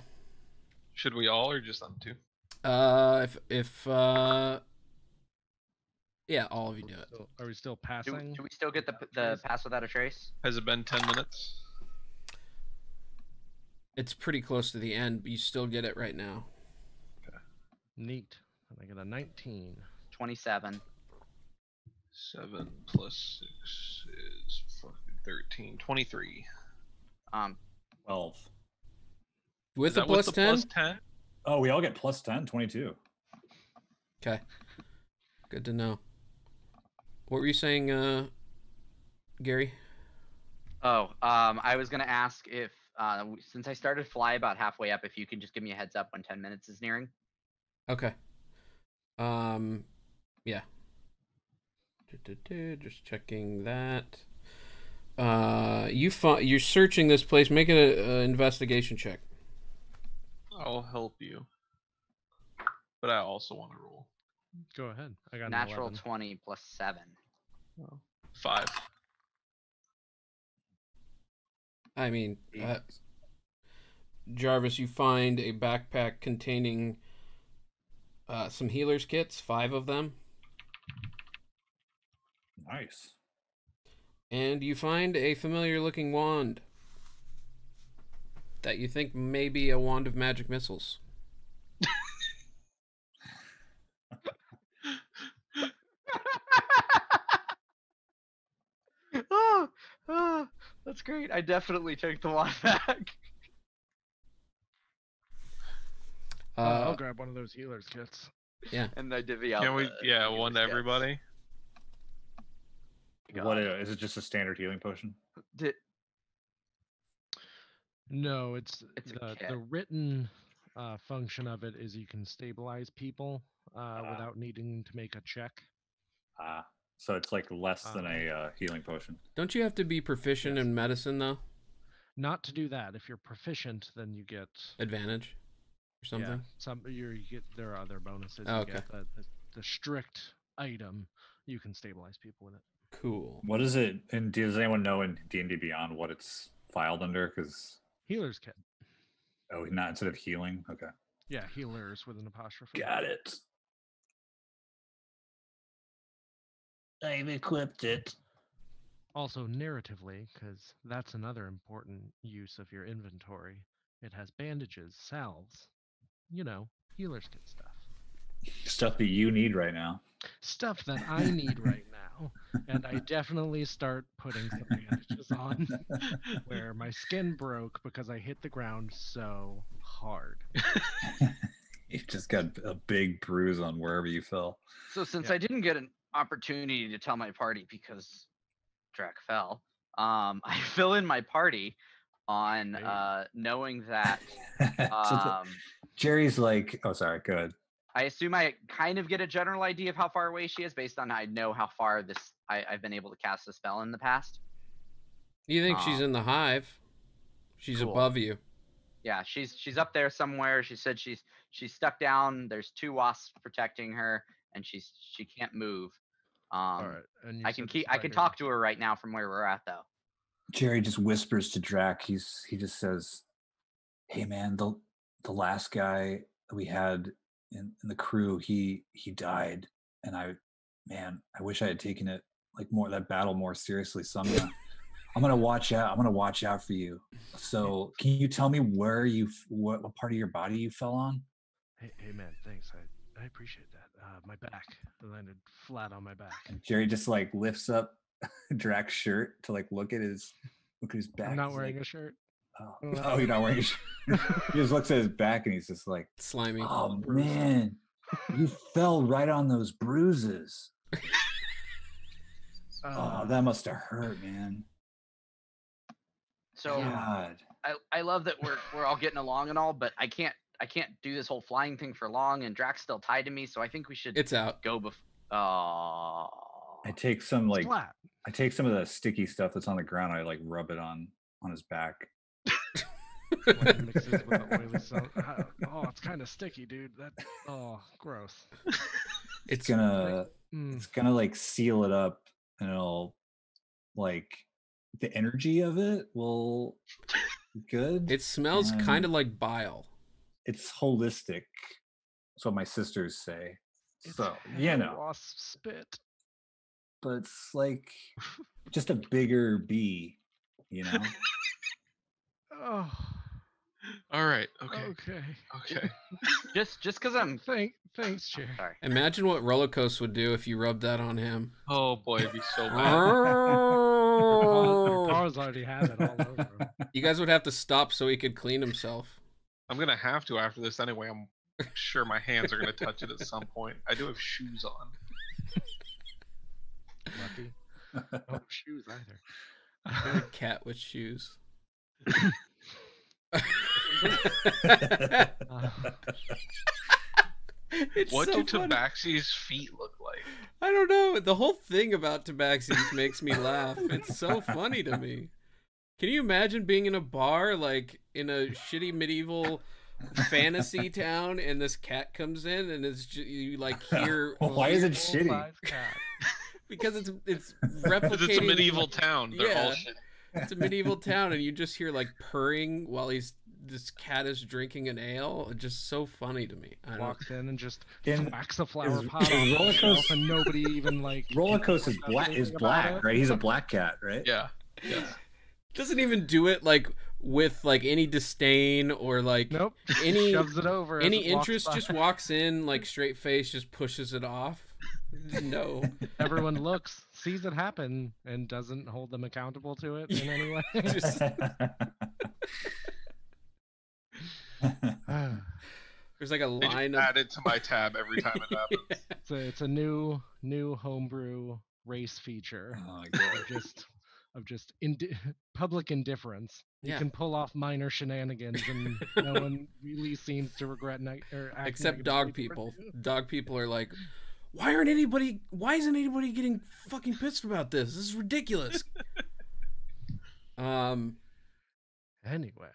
Should we all or just them two? Uh, if if uh, yeah, all of you do it. So are we still passing? Do, do we still get the the pass without a trace? Has it been ten minutes? It's pretty close to the end, but you still get it right now. Okay. Neat. I get a nineteen. Twenty-seven. Seven plus six is fucking thirteen. Twenty-three. Um, twelve. With the plus ten. Plus ten. Oh, we all get plus ten. Twenty-two. Okay. Good to know. What were you saying, uh, Gary? Oh, um, I was going to ask if, uh, since I started fly about halfway up, if you can just give me a heads up when ten minutes is nearing. Okay. Um, yeah. Just checking that. Uh, you you're searching this place. Make an investigation check. I'll help you, but I also want to roll. Go ahead. I got natural twenty plus seven. Oh. Five. I mean, uh, Jarvis, you find a backpack containing uh, some healer's kits, five of them. Nice. And you find a familiar-looking wand that you think may be a wand of magic missiles. oh, oh, that's great. I definitely take the wand back. Uh, I'll grab one of those healer's kits. Yeah. And I divvy out. Can we? Yeah, one to everybody. Kits. What is it? Just a standard healing potion? Did... No, it's, it's the, the written uh, function of it is you can stabilize people uh, uh, without needing to make a check. Ah, uh, so it's like less uh, than a uh, healing potion. Don't you have to be proficient yes. in medicine though? Not to do that. If you're proficient, then you get advantage or something. Yeah, some you're, you get there are other bonuses. Oh, you okay. Get the, the, the strict item, you can stabilize people with it. Cool. What is it? And does anyone know in D and D Beyond what it's filed under? Because healer's kit. Oh, not instead of healing. Okay. Yeah, healers with an apostrophe. Got it. I've equipped it. Also, narratively, because that's another important use of your inventory. It has bandages, salves, you know, healer's kit stuff. Stuff that you need right now. Stuff that I need right now. And I definitely start putting some bandages on where my skin broke because I hit the ground so hard. You just got a big bruise on wherever you fell. So since yeah. I didn't get an opportunity to tell my party because Drak fell, um, I fill in my party on uh, knowing that... Um, Jerry's like... Oh, sorry. Go ahead. I assume I kind of get a general idea of how far away she is based on I know how far this I, I've been able to cast a spell in the past. You think um, she's in the hive? She's cool. above you. Yeah, she's she's up there somewhere. She said she's she's stuck down. There's two wasps protecting her, and she's she can't move. Um, All right. And I can keep I can talk to her right now from where we're at though. Jerry just whispers to Drak. He's he just says, "Hey man, the the last guy we had." In, in the crew, he he died, and I, man, I wish I had taken it like more that battle more seriously. So I'm gonna, I'm gonna watch out. I'm gonna watch out for you. So can you tell me where you, what, what part of your body you fell on? Hey, hey man, thanks. I I appreciate that. Uh, my back, I landed flat on my back. And Jerry just like lifts up Drak's shirt to like look at his look at his back. I'm not wearing like, a shirt. Oh, oh, you're not wearing your shirt. He just looks at his back and he's just like, slimy. Oh, man. You fell right on those bruises. Uh, oh, that must have hurt, man. So God. I, I love that we're we're all getting along and all, but I can't I can't do this whole flying thing for long, and Drak's still tied to me, so I think we should it's out. Go before oh. I take some like Slap. I take some of the sticky stuff that's on the ground, I like rub it on. On his back. Oh, it's kind of sticky, dude. That oh, gross. It's gonna, mm. it's gonna like seal it up, and it'll like the energy of it will be good. It smells kind of like bile. It's holistic. That's what my sisters say. It's so you know, wasp spit. But it's like just a bigger bee. You know. Oh. All right. Okay. Okay. Okay. just, just because I'm. Thank, thanks, Jerry. Sorry. Imagine what Rolocos would do if you rubbed that on him. Oh boy, it'd be so bad. Oh. Cars already have it all over him. You guys would have to stop so he could clean himself. I'm gonna have to after this anyway. I'm sure my hands are gonna touch it at some point. I do have shoes on. Lucky. No shoes either. A cat with shoes. It's what so do Tabaxi's feet look like? I don't know. The whole thing about Tabaxi makes me laugh. It's so funny to me. Can you imagine being in a bar, like in a shitty medieval fantasy town, and this cat comes in, and it's just, you like hear. Why is it shitty? Because it's it's replicating. It's a medieval town. They're yeah, all shitty. It's a medieval town, and you just hear like purring while he's. This cat is drinking an ale. Just so funny to me. I walked in and just whacks the flower is, pot on Rolocos, and nobody even like. Rolocos is black. Is black, right? He's a black cat, right? Yeah. Yeah. Doesn't even do it like with like any disdain or like nope. any shoves it over any interest. Just walks in like straight face. Just pushes it off. No. Everyone looks, sees it happen, and doesn't hold them accountable to it in any way. Just... There's like a line of... added to my tab every time it happens. Yeah. So it's a new new homebrew race feature. Oh my God. Of just of just indi public indifference. Yeah. You can pull off minor shenanigans, and no one really seems to regret night or act except dog people. Dog people are like, why aren't anybody? Why isn't anybody getting fucking pissed about this? This is ridiculous. um. Anyway.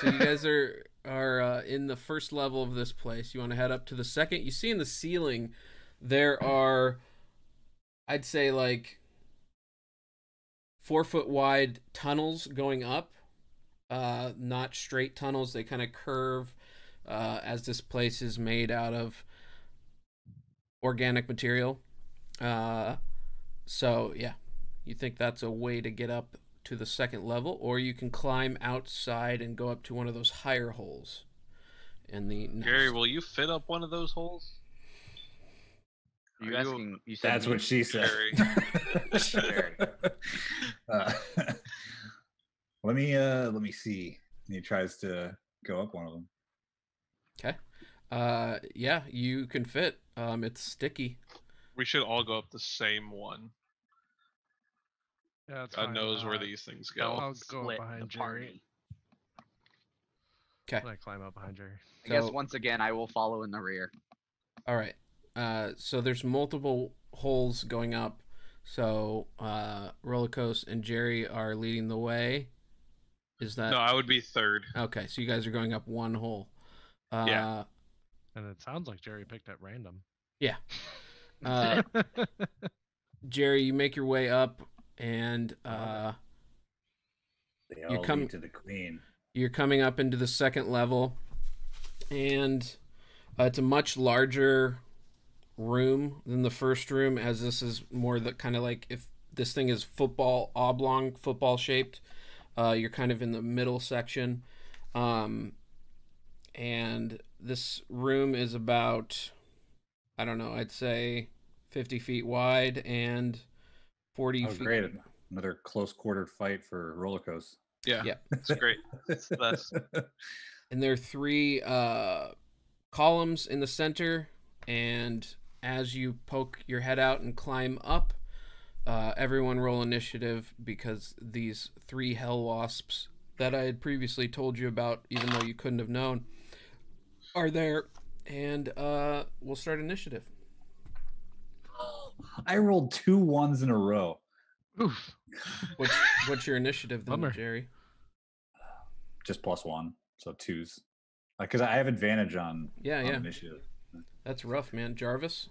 So you guys are are uh, in the first level of this place. You want to head up to the second. You see in the ceiling, there are, I'd say like four foot wide tunnels going up. Uh, not straight tunnels. They kind of curve uh, as this place is made out of organic material. Uh, so yeah, you think that's a way to get up to the second level, or you can climb outside and go up to one of those higher holes. And the Jerry, will you fit up one of those holes? Are you asking? You said that's me, what she said. Jerry. uh, let me uh, let me see. And he tries to go up one of them. Okay. Uh, yeah, you can fit. Um, it's sticky. We should all go up the same one. Yeah, God fine. knows uh, where these things go. I'll, I'll go up behind Jerry. Okay. I climb up behind Jerry. I so, guess once again I will follow in the rear. All right. Uh, so there's multiple holes going up. So uh, Rolocos and Jerry are leading the way. Is that? No, I would be third. Okay, so you guys are going up one hole. Uh, yeah. And it sounds like Jerry picked at random. Yeah. Uh, Jerry, you make your way up. And uh, they all you're coming to the queen. You're coming up into the second level, and uh, it's a much larger room than the first room, as this is more the kind of like if this thing is football oblong, football shaped. Uh, you're kind of in the middle section, um, and this room is about, I don't know, I'd say fifty feet wide and. forty oh, feet. Great. Another close quartered fight for Rolocos. Yeah. Yeah. It's great. It's the best. And there are three uh, columns in the center. And as you poke your head out and climb up, uh, everyone roll initiative, because these three Hellwasps that I had previously told you about, even though you couldn't have known, are there. And uh, we'll start initiative. I rolled two ones in a row. Oof. What's, what's your initiative then, Bummer. Jerry? Just plus one, so twos. Because like, I have advantage on, yeah, on yeah. initiative. That's rough, man. Jarvis?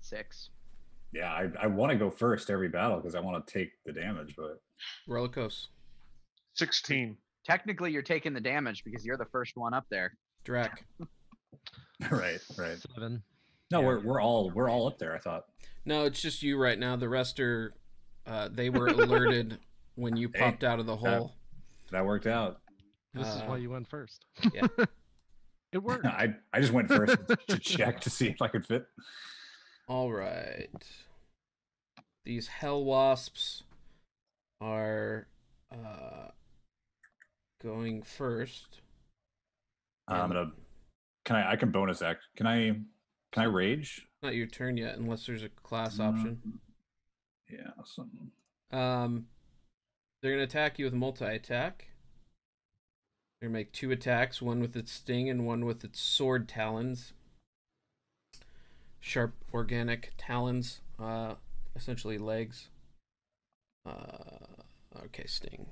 Six. Yeah, I, I want to go first every battle because I want to take the damage. But Rolocos? sixteen. Technically, you're taking the damage because you're the first one up there. Drak. Right, right. Seven. No, yeah, we're we're all we're all up there. I thought. No, it's just you right now. The rest are, uh, they were alerted when you popped hey, out of the hole. That, that worked out. This uh, is why you went first. Yeah, it worked. I I just went first to check to see if I could fit. All right. These hell wasps are uh, going first. And... I'm gonna. Can I? I can bonus act. Can I? Can I rage? Not your turn yet, unless there's a class option. Um, yeah, something. Um, They're going to attack you with multi-attack. They're going to make two attacks, one with its sting and one with its sword talons. Sharp organic talons, uh, essentially legs. Uh, okay, sting.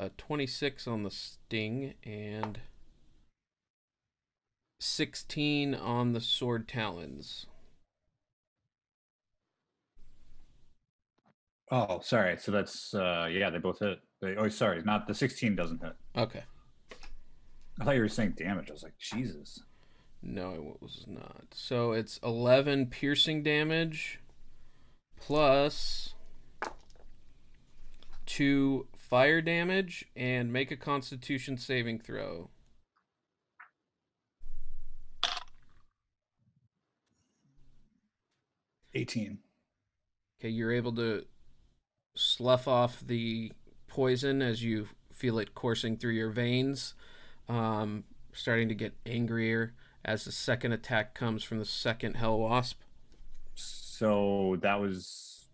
Uh, twenty-six on the sting and sixteen on the sword talons. Oh, sorry. So that's, uh, yeah, they both hit. They, oh, sorry. Not the sixteen doesn't hit. Okay. I thought you were saying damage. I was like, Jesus. No, it was not. So it's eleven piercing damage plus two fire damage, and make a Constitution saving throw. eighteen. Okay, you're able to slough off the poison as you feel it coursing through your veins, um, starting to get angrier as the second attack comes from the second Hellwasp. So that was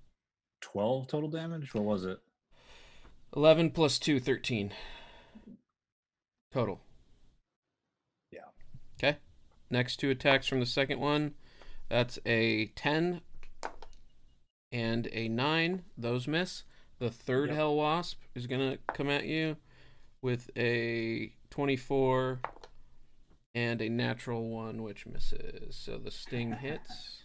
twelve total damage? What was it? eleven plus two, thirteen. Total. Yeah. Okay. Next two attacks from the second one. That's a ten and a nine. Those miss. The third yep. Hellwasp is going to come at you with a twenty-four and a natural one, which misses. So the sting hits.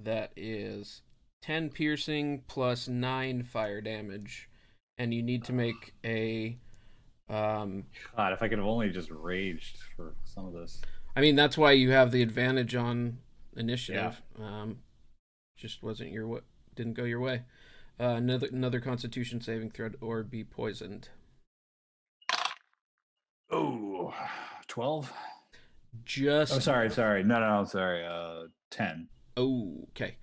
That is ten piercing plus nine fire damage. And you need to make a... Um, God, if I could have only just raged for some of this. I mean, that's why you have the advantage on initiative. Yeah. Um, just wasn't your what didn't go your way. Uh, another another Constitution saving throw or be poisoned. Oh, twelve. Just. Oh, sorry, sorry. No, no, no sorry. Uh, ten. Oh, okay.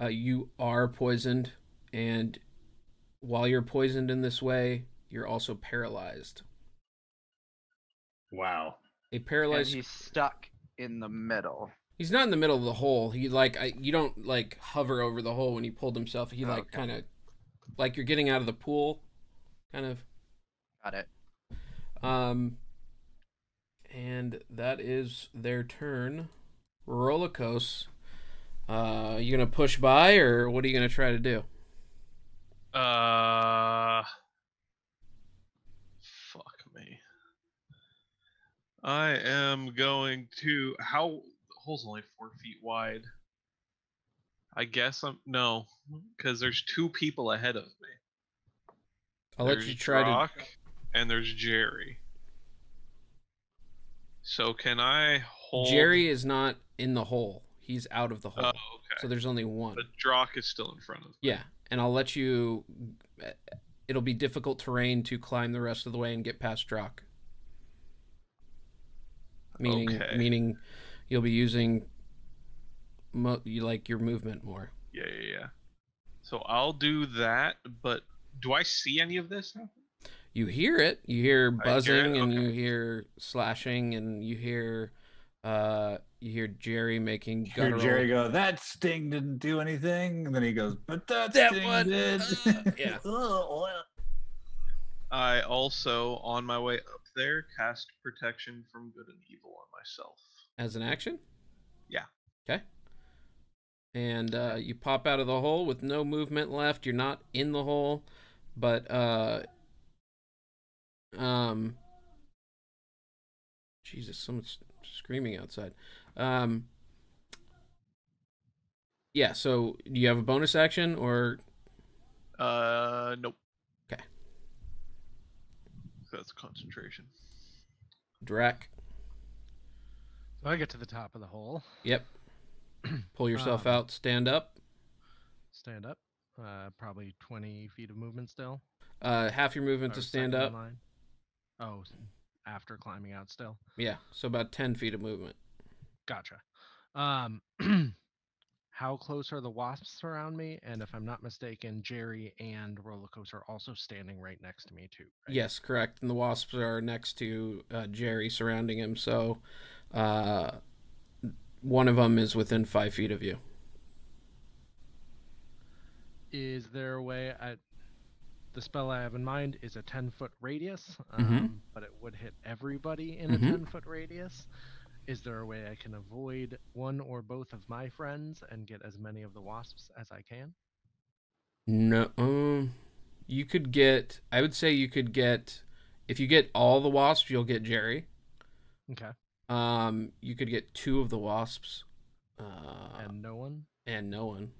Uh, you are poisoned, and while you're poisoned in this way, you're also paralyzed. Wow. A paralyzed. And he's stuck in the middle. He's not in the middle of the hole. He like I, you don't like hover over the hole when he pulled himself. He like okay. kind of like you're getting out of the pool, kind of. Got it. Um. And that is their turn. Rolocos. Uh, you gonna push by or what are you gonna try to do? Uh. I am going to... How... The hole's only four feet wide. I guess I'm... No. Because there's two people ahead of me. I'll there's let you try Drak, to... and there's Jerry. So can I hold... Jerry is not in the hole. He's out of the hole. Oh, okay. So there's only one. But Drak is still in front of me. Yeah. And I'll let you... It'll be difficult terrain to climb the rest of the way and get past Drak. Meaning, okay. meaning, you'll be using mo you like your movement more. Yeah, yeah, yeah. So I'll do that, but do I see any of this? You hear it. You hear buzzing, hear okay. and you hear slashing, and you hear, uh, you hear Jerry making. You hear Jerry go, "That sting didn't do anything," and then he goes, "But that, that sting one did." Uh, yeah. I also, on my way up there, cast protection from good and evil on myself. As an action? Yeah. Okay. And uh, you pop out of the hole with no movement left. You're not in the hole, but uh, um, Jesus, someone's screaming outside. Um, yeah. So, do you have a bonus action or? Uh, nope. That's concentration. Drak. So I get to the top of the hole. Yep. Pull yourself um, out. Stand up. Stand up. Uh, probably twenty feet of movement still. Uh, half your movement or to stand up. Line. Oh, after climbing out still. Yeah. So about ten feet of movement. Gotcha. Um, how close are the wasps around me? And if I'm not mistaken, Jerry and Rollercoaster are also standing right next to me too, right? Yes, correct. And the wasps are next to uh, Jerry, surrounding him. So uh, one of them is within five feet of you. Is there a way? I, the spell I have in mind is a ten foot radius, um, mm-hmm. but it would hit everybody in mm-hmm. a ten foot radius. Is there a way I can avoid one or both of my friends and get as many of the wasps as I can? No. Um, you could get, I would say you could get, if you get all the wasps, you'll get Jerry. Okay. Um, you could get two of the wasps. Uh, and no one? And no one.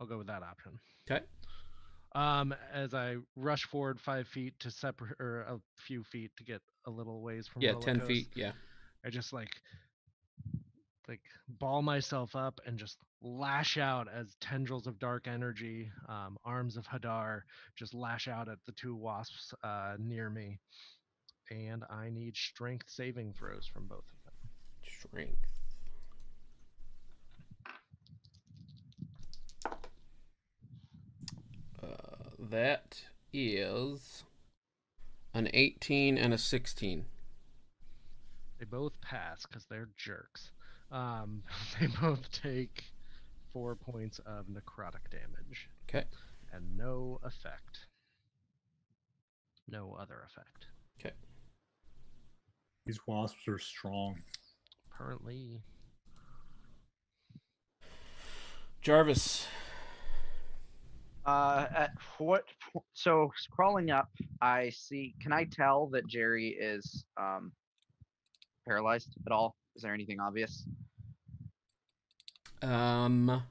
I'll go with that option. Okay. Um, as I rush forward five feet to separate, or a few feet to get a little ways from yeah, Rolocos, ten feet, yeah. I just like, like ball myself up and just lash out as tendrils of dark energy, um, arms of Hadar, just lash out at the two wasps uh, near me, and I need strength saving throws from both of them. Strength. Uh, that is an eighteen and a sixteen. They both pass because they're jerks. Um, they both take four points of necrotic damage. Okay. And no effect. No other effect. Okay. These wasps are strong. Apparently. Jarvis. Uh, at what? So crawling up, I see. Can I tell that Jerry is um. paralyzed at all? Is there anything obvious? Um,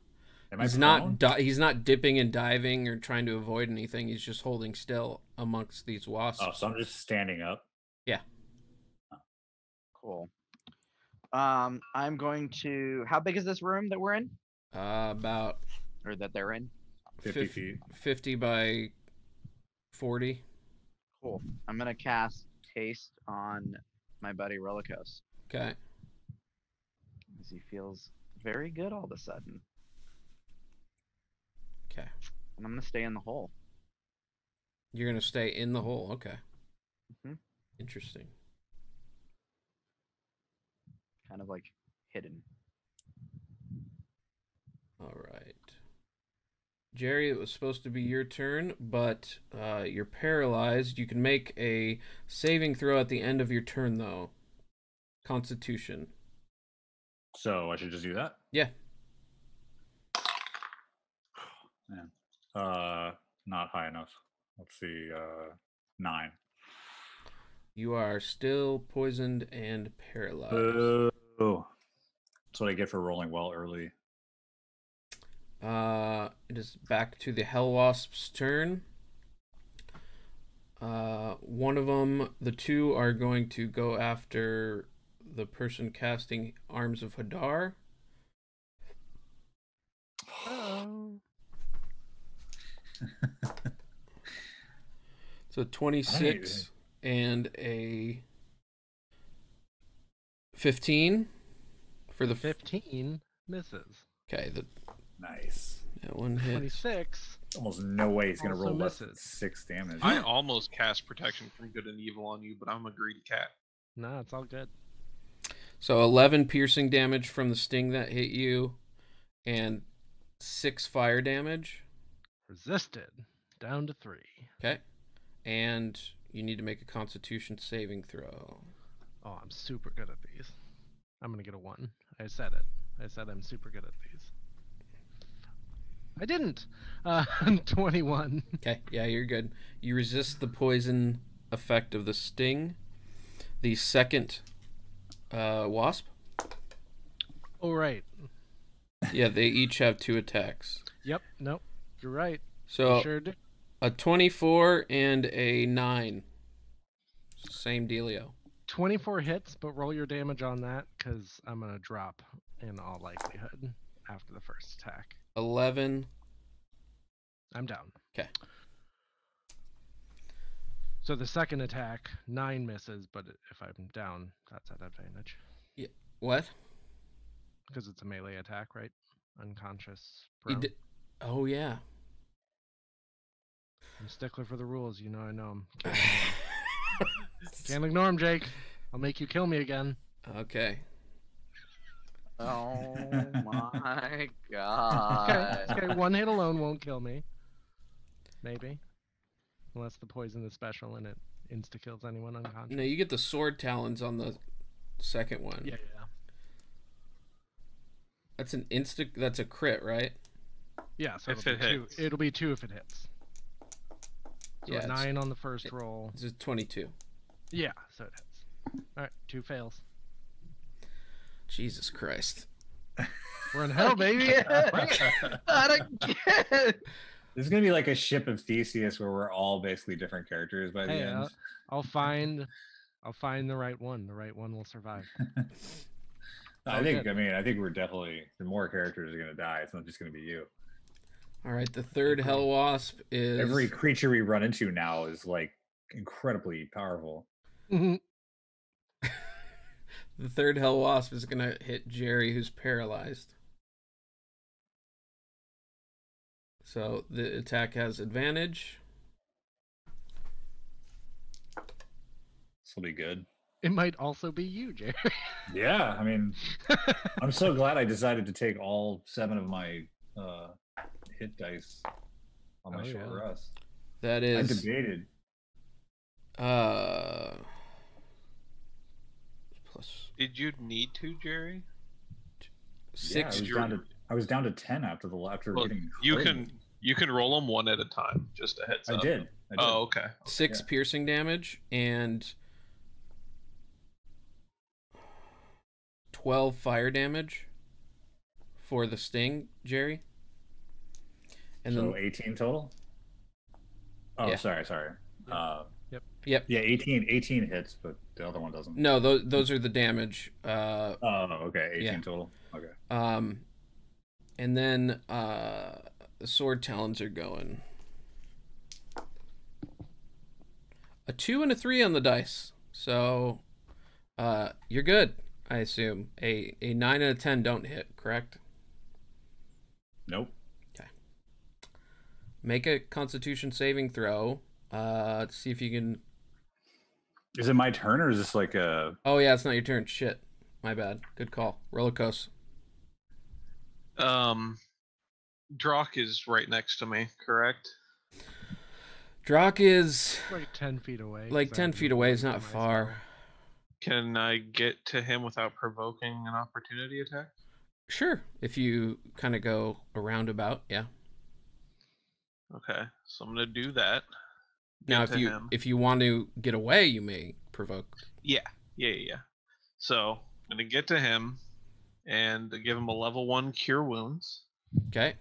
he's not di he's not dipping and diving or trying to avoid anything. He's just holding still amongst these wasps. Oh, so I'm just standing up. Yeah. Cool. Um, I'm going to. How big is this room that we're in? Uh, about or that they're in. Fifty feet. Fifty by forty. Cool. I'm gonna cast Taste on my buddy Rolocos. Okay. As he feels very good all of a sudden. Okay. And I'm gonna stay in the hole. You're gonna stay in the hole, okay. Mm-hmm. Interesting. Kind of like hidden. All right. Jerry, it was supposed to be your turn, but uh, you're paralyzed. You can make a saving throw at the end of your turn, though. Constitution. So I should just do that? Yeah. Man. Uh, not high enough. Let's see. Uh, nine. You are still poisoned and paralyzed. Oh, that's what I get for rolling well early. Uh, it is back to the Hellwasp's turn. Uh, one of them, the two are going to go after the person casting Arms of Hadar. Hello. So twenty-six and a fifteen for the fifteen misses. Okay, the. Nice. That one hit. twenty-six. Almost no way he's going to roll less than six damage. I almost cast Protection from Good and Evil on you, but I'm a greedy cat. No, it's all good. So eleven piercing damage from the sting that hit you, and six fire damage. Resisted. Down to three. Okay. And you need to make a Constitution saving throw. Oh, I'm super good at these. I'm going to get a one. I said it. I said I'm super good at these. I didn't. Uh, twenty-one. Okay, yeah, you're good. You resist the poison effect of the sting. The second uh, wasp. Oh, right. Yeah, they each have two attacks. Yep, nope, you're right. So you sure a twenty-four and a nine. Same dealio. twenty-four hits, but roll your damage on that because I'm going to drop in all likelihood after the first attack. eleven. I'm down. Okay. So the second attack, nine misses, but if I'm down, that's at advantage. Yeah. What? Because it's a melee attack, right? Unconscious. Oh, yeah. I'm a stickler for the rules. You know I know them. Can't ignore them. Can't ignore them, Jake. I'll make you kill me again. Okay. Oh my god. Okay, okay, one hit alone won't kill me. Maybe. Unless the poison is special and it insta-kills anyone unconscious. No, you get the sword talons on the second one. Yeah, yeah. That's an insta, that's a crit, right? Yeah, so if it'll, it be hits. Two, it'll be two if it hits. So yeah, nine on the first it, roll. This is twenty-two. Yeah, so it hits. All right, two fails. Jesus Christ. We're in hell, baby. Not again. This is going to be like a ship of Theseus where we're all basically different characters by the hey, end. I'll, I'll find I'll find the right one. The right one will survive. I oh, think, good. I mean, I think we're definitely, the more characters are going to die. It's not just going to be you. All right, the third okay. Hellwasp is... Every creature we run into now is, like, incredibly powerful. Mm-hmm. The third Hellwasp is going to hit Jerry, who's paralyzed. So the attack has advantage. This will be good. It might also be you, Jerry. Yeah, I mean, I'm so glad I decided to take all seven of my uh, hit dice on my oh, short yeah. rest. That is... I debated. Uh, plus. Did you need to, Jerry? Six. Yeah, I, was down to, I was down to ten after the after well, getting. You crazy. can you can roll them one at a time. Just a heads I up. Did. I did. Oh, okay. Six yeah. piercing damage and. twelve fire damage for the sting, Jerry. And so then... eighteen total? Oh, yeah. sorry, sorry. Yep. Uh, yep. yep. Yeah, eighteen, eighteen hits, but the other one doesn't. No, those, those are the damage. Uh, oh, okay, eighteen yeah. total. Okay. Um, and then uh, the sword talons are going. A two and a three on the dice. So uh, you're good. I assume a a nine and a ten don't hit, correct? Nope. Okay. Make a Constitution saving throw. Uh, to see if you can. Is it my turn or is this like a? Oh yeah, it's not your turn. Shit, my bad. Good call. Rolocos. Um, Drak is right next to me, correct? Drak is like ten feet away. Like ten feet away is not far. Can I get to him without provoking an opportunity attack? Sure. If you kind of go a roundabout, yeah. Okay, so I'm gonna do that. Now, if you him. if you want to get away, you may provoke. Yeah, yeah, yeah. So I'm gonna get to him and give him a level one cure wounds. Okay.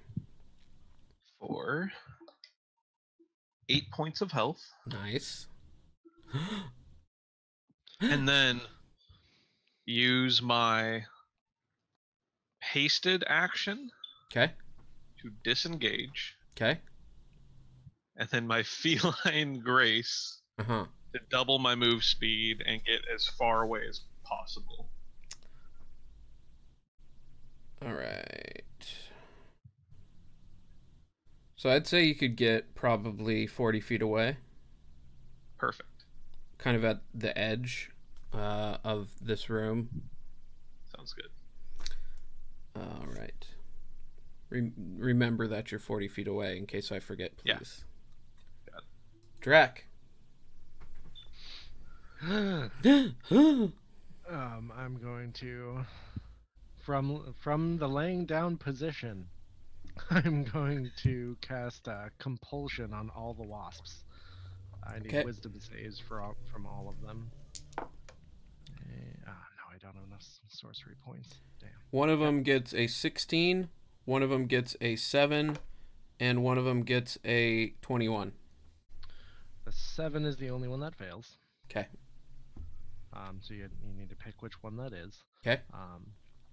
For eight points of health. Nice. And then use my hasted action okay. to disengage. Okay. And then my feline grace uh-huh. to double my move speed and get as far away as possible. All right. So I'd say you could get probably forty feet away. Perfect. Kind of at the edge uh, of this room. Sounds good. All right. Re remember that you're forty feet away in case I forget, please. Yeah. Got it. Drak. um, I'm going to, from from the laying down position, I'm going to cast a compulsion on all the wasps. I need okay. wisdom saves for all, from all of them. Uh, no, I don't have enough sorcery points. Damn. One of them gets a sixteen, one of them gets a seven, and one of them gets a twenty-one. The seven is the only one that fails. Okay. Um, so you, you need to pick which one that is. Okay. Um,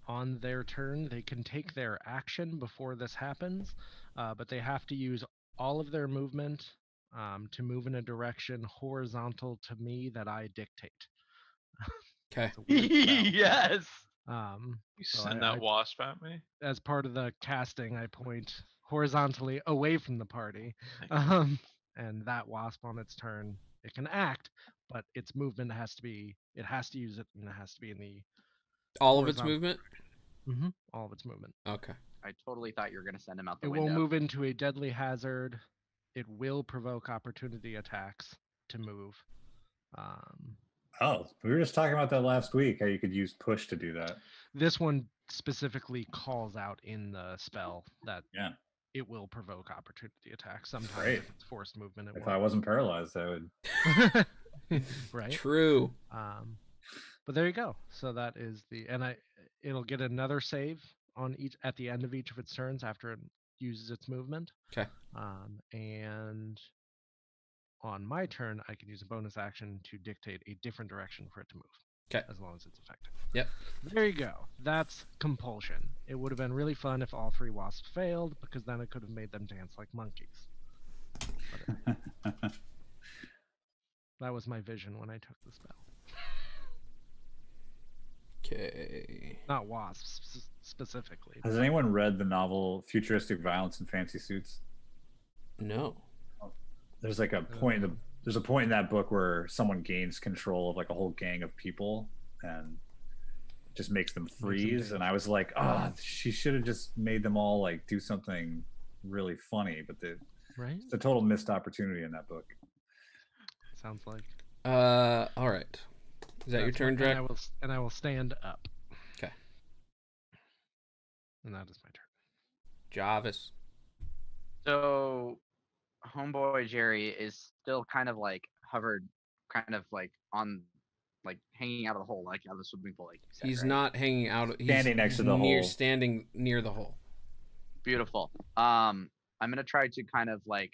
on their turn, they can take their action before this happens, uh, but they have to use all of their movement Um, to move in a direction horizontal to me that I dictate. Okay. Yes. Um, you so send I, that I, wasp at me. As part of the casting, I point horizontally away from the party, um, and that wasp on its turn, it can act, but its movement has to be. It has to use it, and it has to be in the. All of its movement. Mm-hmm. All of its movement. Okay. I totally thought you were going to send him out the window. It will move into a deadly hazard. It will provoke opportunity attacks to move. Um, oh, we were just talking about that last week, how you could use push to do that. This one specifically calls out in the spell that yeah. it will provoke opportunity attacks. Sometimes Great. If it's forced movement, it if won't. I wasn't paralyzed, I would. Right? True. Um, but there you go. So that is the... And I, it'll get another save on each at the end of each of its turns after it uses its movement. Okay. Um, and on my turn, I can use a bonus action to dictate a different direction for it to move. Okay. As long as it's effective. Yep. There you go. That's compulsion. It would have been really fun if all three wasps failed, because then it could have made them dance like monkeys. That was my vision when I took the spell. Okay. Not wasps specifically. Has anyone read the novel Futuristic Violence in Fancy Suits? No. There's like a point. Um, there's a point in that book where someone gains control of like a whole gang of people and just makes them freeze. And I was like, ah, oh, she should have just made them all like do something really funny. But the right? It's a total missed opportunity in that book. Sounds like. Uh, all right. Is that That's your turn, Drak? And I will, and I will stand up. Okay. And that is my turn. Jarvis. So, homeboy Jerry is still kind of like hovered, kind of like on, like hanging out of the hole, like out of the swimming pool. Like you said, he's right? not hanging out. He's standing next to the near, hole. Standing near the hole. Beautiful. Um, I'm gonna try to kind of like,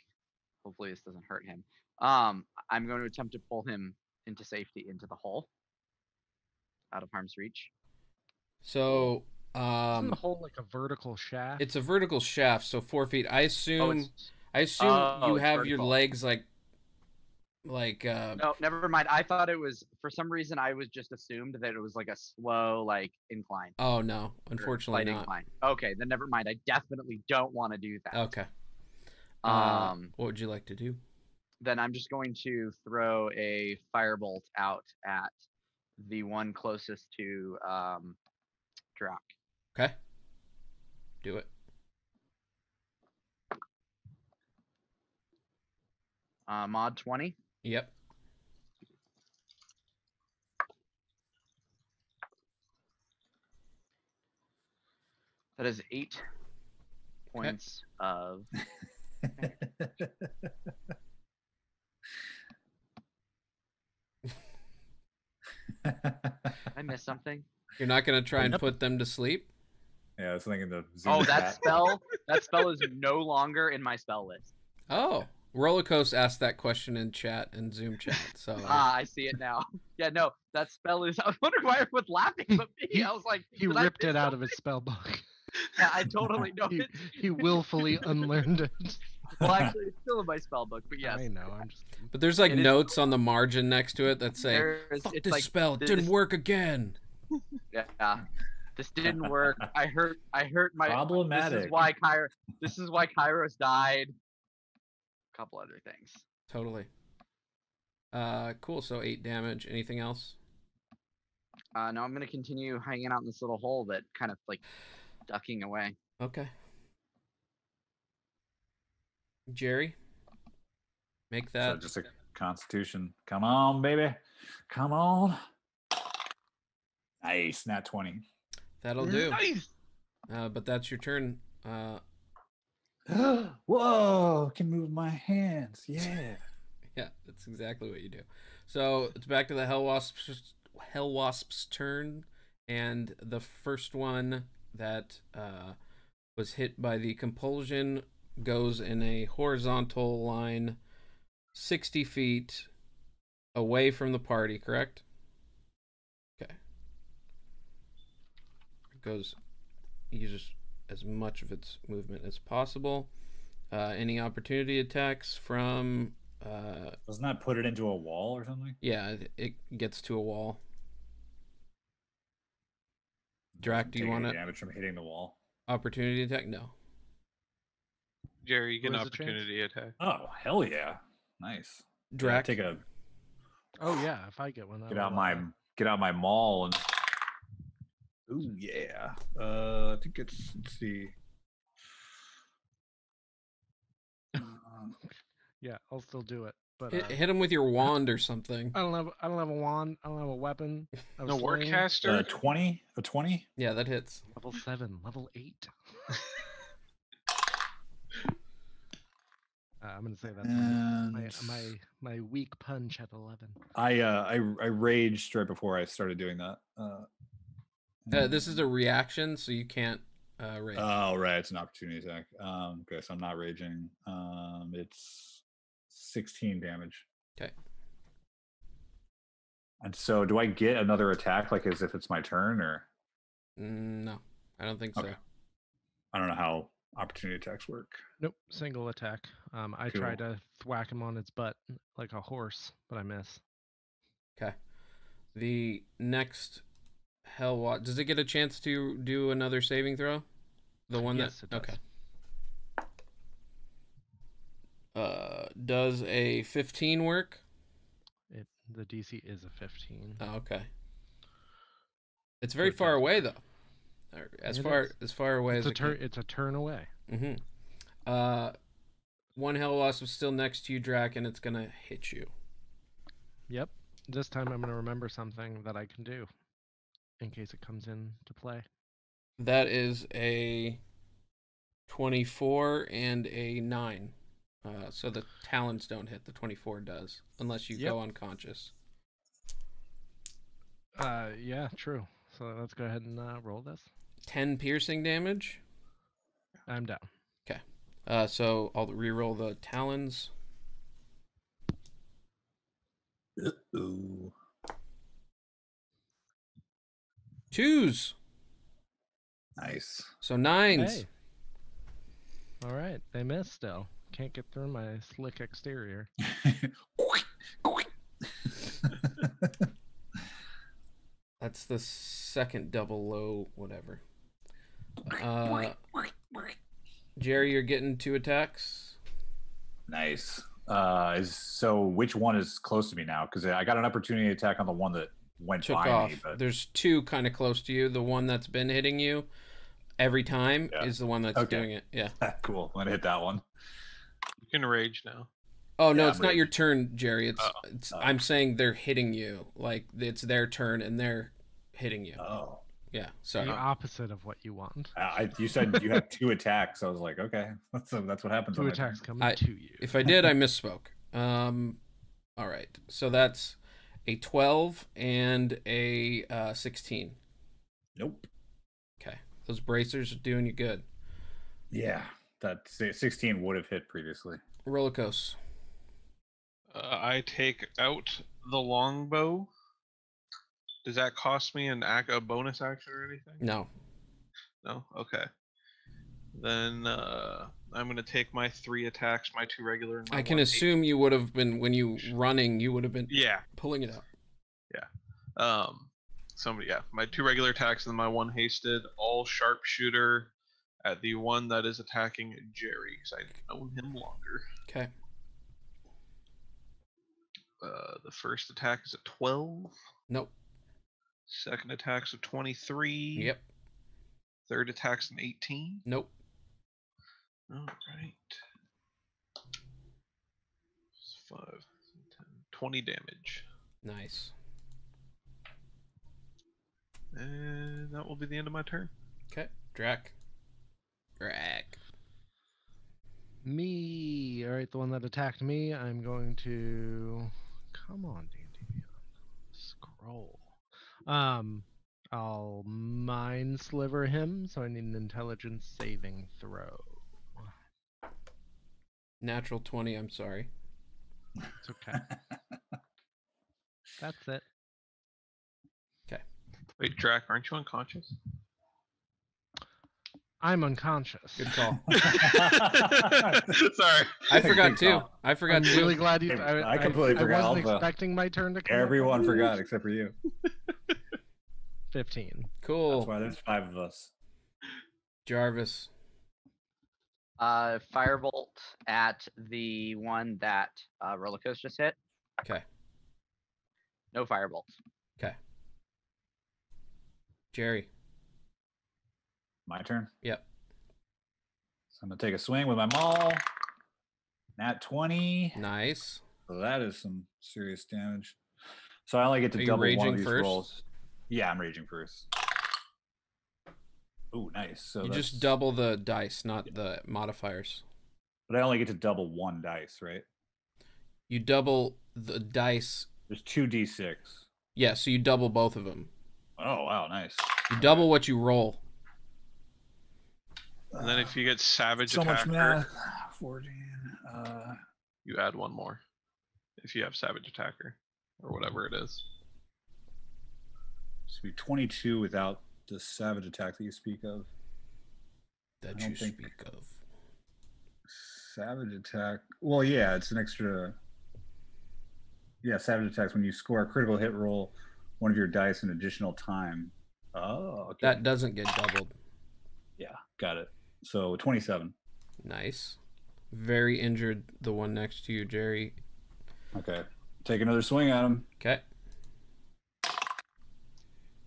hopefully this doesn't hurt him. Um, I'm going to attempt to pull him into safety into the hole. Out of harm's reach. So um isn't the hole like a vertical shaft? It's a vertical shaft, so four feet. I assume oh, I assume oh, you have vertical. your legs like like uh No, never mind. I thought it was for some reason I was just assumed that it was like a slow like incline. Oh no, unfortunately not. Incline. Okay, then never mind. I definitely don't want to do that. Okay. Um uh, what would you like to do? Then I'm just going to throw a firebolt out at the one closest to um, Drak. Okay. Do it. Uh, mod twenty? Yep. That is eight okay. points of... I missed something. You're not gonna try and put them to sleep? Yeah, I was thinking the zoom. Oh, that spell that spell is no longer in my spell list. Oh. Rolocos asked that question in chat and Zoom chat. So Ah, I see it now. Yeah, no, that spell is I wonder why everyone's laughing but me. I was like He ripped it out something? of his spell book. Yeah, I totally know he, it. He willfully unlearned it. Well, actually, it's still in my spell book, but yes. I know. I'm just... But there's like it notes is... on the margin next to it that say, is, "Fuck this like, spell, this... didn't work again." Yeah, this didn't work. I hurt. I hurt my. Problematic. This is why Kairos. This is why Kairos died. A couple other things. Totally. Uh, cool. So eight damage. Anything else? Uh, no, I'm gonna continue hanging out in this little hole that kind of like. Ducking away. Okay. Jerry, make that. So just a constitution. Come on, baby. Come on. Nice. Not twenty. That'll do. Nice. Uh, but that's your turn. Uh... Whoa. Can move my hands. Yeah. Yeah, that's exactly what you do. So it's back to the Hellwasp's, Hellwasp's turn. And the first one that uh, was hit by the compulsion goes in a horizontal line sixty feet away from the party, correct? Okay. It goes, uses as much of its movement as possible. Uh, any opportunity attacks from... Uh, Doesn't that put it into a wall or something? Yeah, it, it gets to a wall. Drak, do you want to damage from hitting the wall? Opportunity attack? No. Jerry, you get an opportunity attack. Oh, hell yeah. Nice. Drak. Take a Oh yeah, if I get one. Get out my get out my maul and Oh yeah. Uh, I think it's, let's see. Um, yeah, I'll still do it. But hit, uh, hit him with your wand or something. I don't have. I don't have a wand. I don't have a weapon. I no warcaster. Uh, twenty. A twenty. Yeah, that hits. Level seven. Level eight. Uh, I'm gonna say that's my, my my weak punch at eleven. I uh I I raged right before I started doing that. Uh, uh, this is a reaction, so you can't uh, rage. Oh right, it's an opportunity attack. Um, okay, so I'm not raging. Um, it's sixteen damage. Okay. And so, do I get another attack, like as if it's my turn, or? No, I don't think so. Okay. I don't know how opportunity attacks work. Nope, single attack. Um, I cool. try to thwack him on its butt like a horse, but I miss. Okay. The next Hellwasp, does it get a chance to do another saving throw? The one yes, that. It does. Okay. Uh, does a fifteen work? It the D C is a fifteen. Oh, okay. It's very far away though. As it far is. as far away it's as a turn. It's a turn away. Mm-hmm. Uh, one Hellwasp is still next to you, Drak, and it's gonna hit you. Yep. This time I'm gonna remember something that I can do, in case it comes into play. That is a twenty-four and a nine. Uh, so the talons don't hit. The twenty-four does, unless you yep. go unconscious. Uh, yeah, true. So let's go ahead and uh, roll this. ten piercing damage. I'm down. Okay. Uh, so I'll re-roll the talons. Uh-oh. Twos. Nice. So nines. Hey. All right, they missed still. Can't get through my slick exterior. That's the second double low, whatever. Uh, Jerry, you're getting two attacks. Nice. Uh, is, so which one is close to me now? Because I got an opportunity attack on the one that went Took by off. me. But... There's two kind of close to you. The one that's been hitting you every time yeah. is the one that's okay. doing it. Yeah. Cool. I'm going to hit that one. Can rage now. Oh no, yeah, it's not raging. Your turn, Jerry. It's, oh, it's oh. I'm saying they're hitting you. Like it's their turn and they're hitting you. Oh. Yeah. Sorry. The opposite of what you want. Uh, I you said you have two attacks. I was like, okay, that's uh, that's what happens. Two attacks coming I, to you. If I did, I misspoke. Um all right. So that's a twelve and a uh sixteen. Nope. Okay. Those bracers are doing you good. Yeah. That sixteen would have hit previously. Rolocos. Uh, I take out the longbow. Does that cost me an act, a bonus action or anything? No. No? Okay. Then uh, I'm going to take my three attacks, my two regular. And my I can assume eight. You would have been, when you running, you would have been yeah. pulling it out. Yeah. Um, somebody, yeah. My two regular attacks and my one hasted, all sharpshooter. At the one that is attacking Jerry, because I've known him longer. Okay. Uh, the first attack is a twelve. Nope. Second attack's a twenty-three. Yep. Third attack's an eighteen. Nope. All right. five, ten, twenty damage. Nice. And that will be the end of my turn. Okay. Drak. Drak. Me. Alright, the one that attacked me, I'm going to... Come on, D and D. Scroll. Um, I'll mind sliver him, so I need an intelligence saving throw. Natural twenty, I'm sorry. It's okay. That's it. Okay. Wait, Drak, aren't you unconscious? I'm unconscious. Good call. Sorry. I forgot too. I forgot I'm too. Really glad you. I, I completely I, forgot. I wasn't expecting my turn to come. Everyone up. Forgot except for you. fifteen. Cool. That's why there's five of us. Jarvis. Uh, firebolt at the one that uh, Rollercoaster just hit. Okay. No firebolts. Okay. Jerry. My turn? Yep. So I'm going to take a swing with my maul. Nat twenty. Nice. So that is some serious damage. So I only get to Are double one of these first? rolls. Yeah, I'm raging first. Oh, nice. So you that's... just double the dice, not yeah. the modifiers. But I only get to double one dice, right? You double the dice. There's two d six. Yeah, so you double both of them. Oh, wow, nice. You double what you roll. And then if you get Savage so Attacker... So much math. fourteen. Uh... You add one more. If you have Savage Attacker, or whatever it is. So be twenty-two without the Savage Attack that you speak of. That you speak of. Savage Attack... Well, yeah, it's an extra... Yeah, Savage Attack's when you score a critical hit roll, one of your dice an additional time. Oh, okay. That doesn't get doubled. Yeah, got it. So twenty-seven. Nice. Very injured, the one next to you, Jerry. Okay. Take another swing at him. Okay.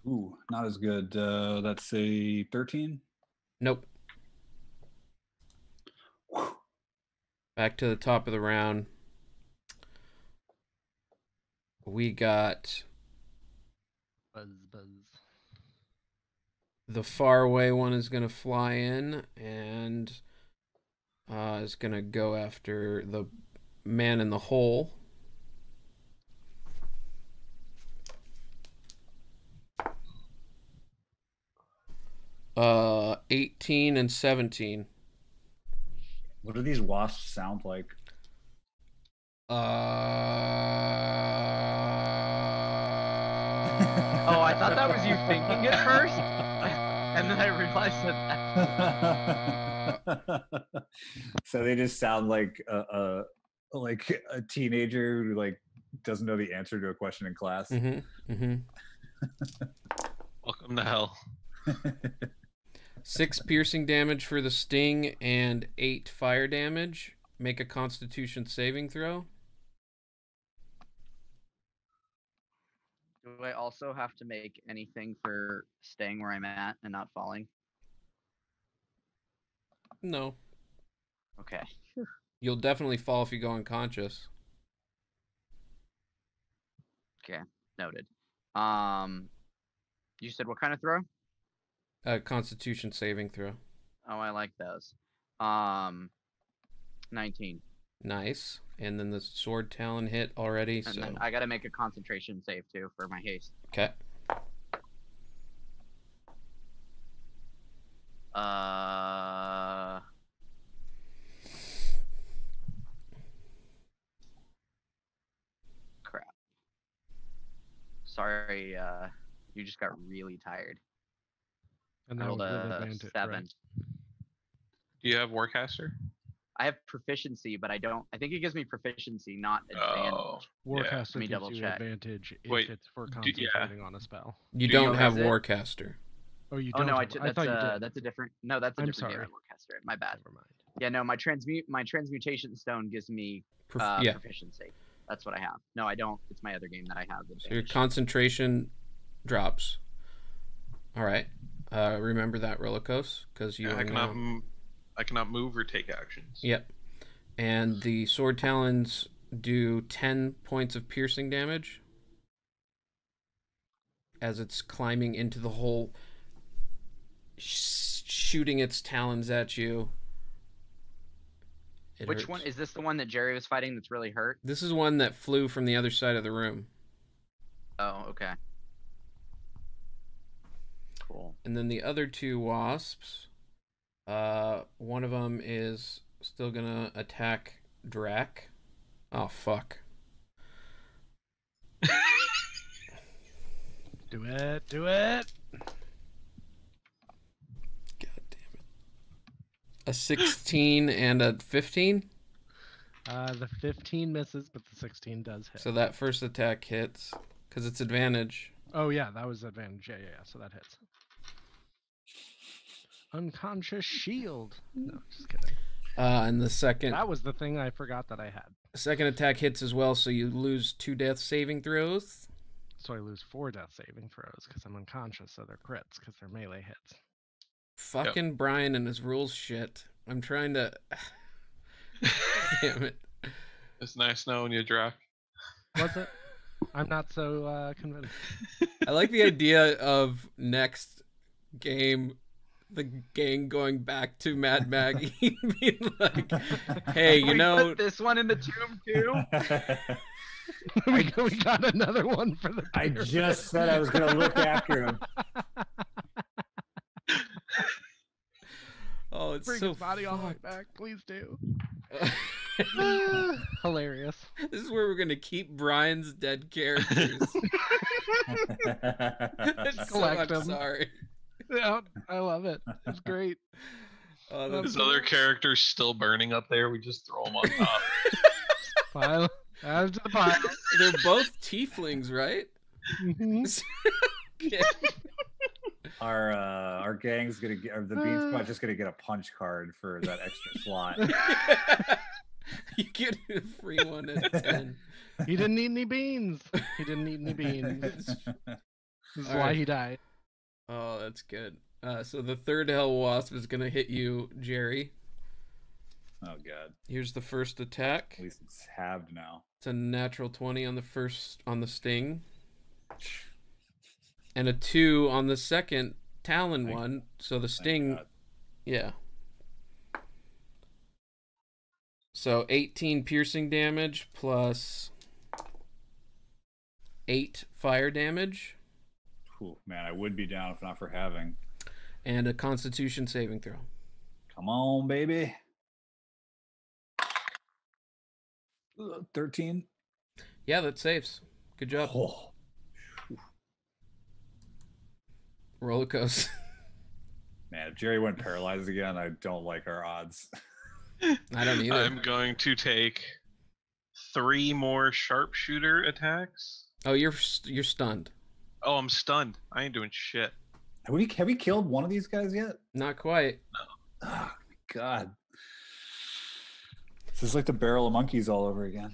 Ooh, not as good. Uh, that's a thirteen? Nope. Whew. Back to the top of the round. We got buzz, buzz. The faraway one is going to fly in and uh, is going to go after the man in the hole. Uh, eighteen and seventeen. What do these wasps sound like? Uh... oh, I thought that was you thinking at first, and then I realized that. So they just sound like a, a like a teenager who like doesn't know the answer to a question in class. Mm-hmm. Mm-hmm. Welcome to hell. Six piercing damage for the sting and eight fire damage. Make a Constitution saving throw. Do I also have to make anything for staying where I'm at and not falling? No. Okay. You'll definitely fall if you go unconscious. Okay, noted. Um, you said what kind of throw? A Constitution saving throw. Oh, I like those. Um, nineteen. Nice. And then the sword talon hit already. And so then I got to make a concentration save too for my haste. Okay. Uh. Crap. Sorry. Uh, you just got really tired. And that was really bandit, seven. Right? Do you have Warcaster? I have proficiency, but I don't. I think it gives me proficiency, not advantage. Oh, Warcaster yeah. gives you check. advantage if Wait, it's for concentrating yeah. on a spell. You, you don't have Warcaster. Oh, you don't. Oh no, have, I, t that's, I thought uh, you did. That's a different. No, that's a I'm different sorry. Warcaster. My bad. Never mind. Yeah, no, my transmute, my transmutation stone gives me uh, yeah. proficiency. That's what I have. No, I don't. It's my other game that I have. So your concentration drops. All right. Uh, remember that, Rolocos, because you. Yeah, are I cannot. Now... I cannot move or take actions. Yep. And the sword talons do ten points of piercing damage as it's climbing into the hole, sh shooting its talons at you. It Which hurts. one? Is this the one that Jerry was fighting that's really hurt? This is one that flew from the other side of the room. Oh, okay. Cool. And then the other two wasps... Uh, one of them is still gonna attack Drak. Oh, fuck. Do it, do it! God damn it. A sixteen and a fifteen? Uh, the fifteen misses, but the sixteen does hit. So that first attack hits, because it's advantage. Oh, yeah, that was advantage. Yeah, yeah, yeah, so that hits. Unconscious shield. No, just kidding. Uh, and the second... That was the thing I forgot that I had. Second attack hits as well, so you lose two death saving throws. So I lose four death saving throws because I'm unconscious, so they're crits because they're melee hits. Fucking yep. Brian and his rules shit. I'm trying to... Damn it. It's nice knowing you, Drak. What's it? I'm not so uh, convinced. I like the idea of next game, the gang going back to Mad Maggie being like, hey, you we know... put this one in the tomb, too? we, we got another one for the... I just said I was going to look after him. Oh, it's Bring so his body all the way back, please do. Hilarious. This is where we're gonna keep Brian's dead characters. Collect so, I'm them. Sorry. Yeah, I love it. It's great. Uh, His cool. other character's still burning up there. We just throw them on top. Pile. Add to the pile. They're both tieflings, right? Mm-hmm. Okay. Our uh, our gang's gonna get, or the Bean Squad just gonna get a punch card for that extra slot. You get a free one at ten. He didn't eat any beans. He didn't eat any beans. This is why he died. Oh, that's good. Uh, so the third Hellwasp is gonna hit you, Jerry. Oh God. Here's the first attack. At least it's halved now. It's a natural twenty on the first on the sting. And a two on the second Talon Thank one, God. So the sting, yeah. So eighteen piercing damage plus eight fire damage. Cool, man, I would be down if not for having. And a Constitution saving throw. Come on, baby. thirteen. Yeah, that saves. Good job. Oh. Rolocos. Man, if Jerry went paralyzed again, I don't like our odds. I don't either. I'm going to take three more sharpshooter attacks. Oh, you're you're stunned. Oh, I'm stunned. I ain't doing shit. Have we have we killed one of these guys yet? Not quite. No. Oh my God. This is like the barrel of monkeys all over again.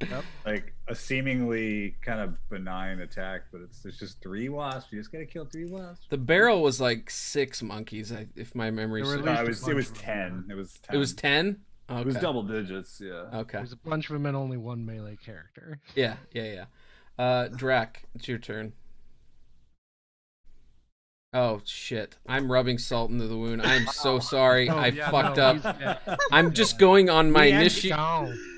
Yep. Like a seemingly kind of benign attack, but it's it's just three wasps. You just gotta kill three wasps. The barrel was like six monkeys, I, if my memory serves. No, it was it was ten. It was ten. It was ten. Okay. It was double digits. Yeah. Okay. It was a bunch of them and only one melee character. Yeah, yeah, yeah. Uh, Drak, it's your turn. Oh shit! I'm rubbing salt into the wound. I'm so sorry. Oh, I yeah, fucked no, up. Yeah. I'm just going on my initiative.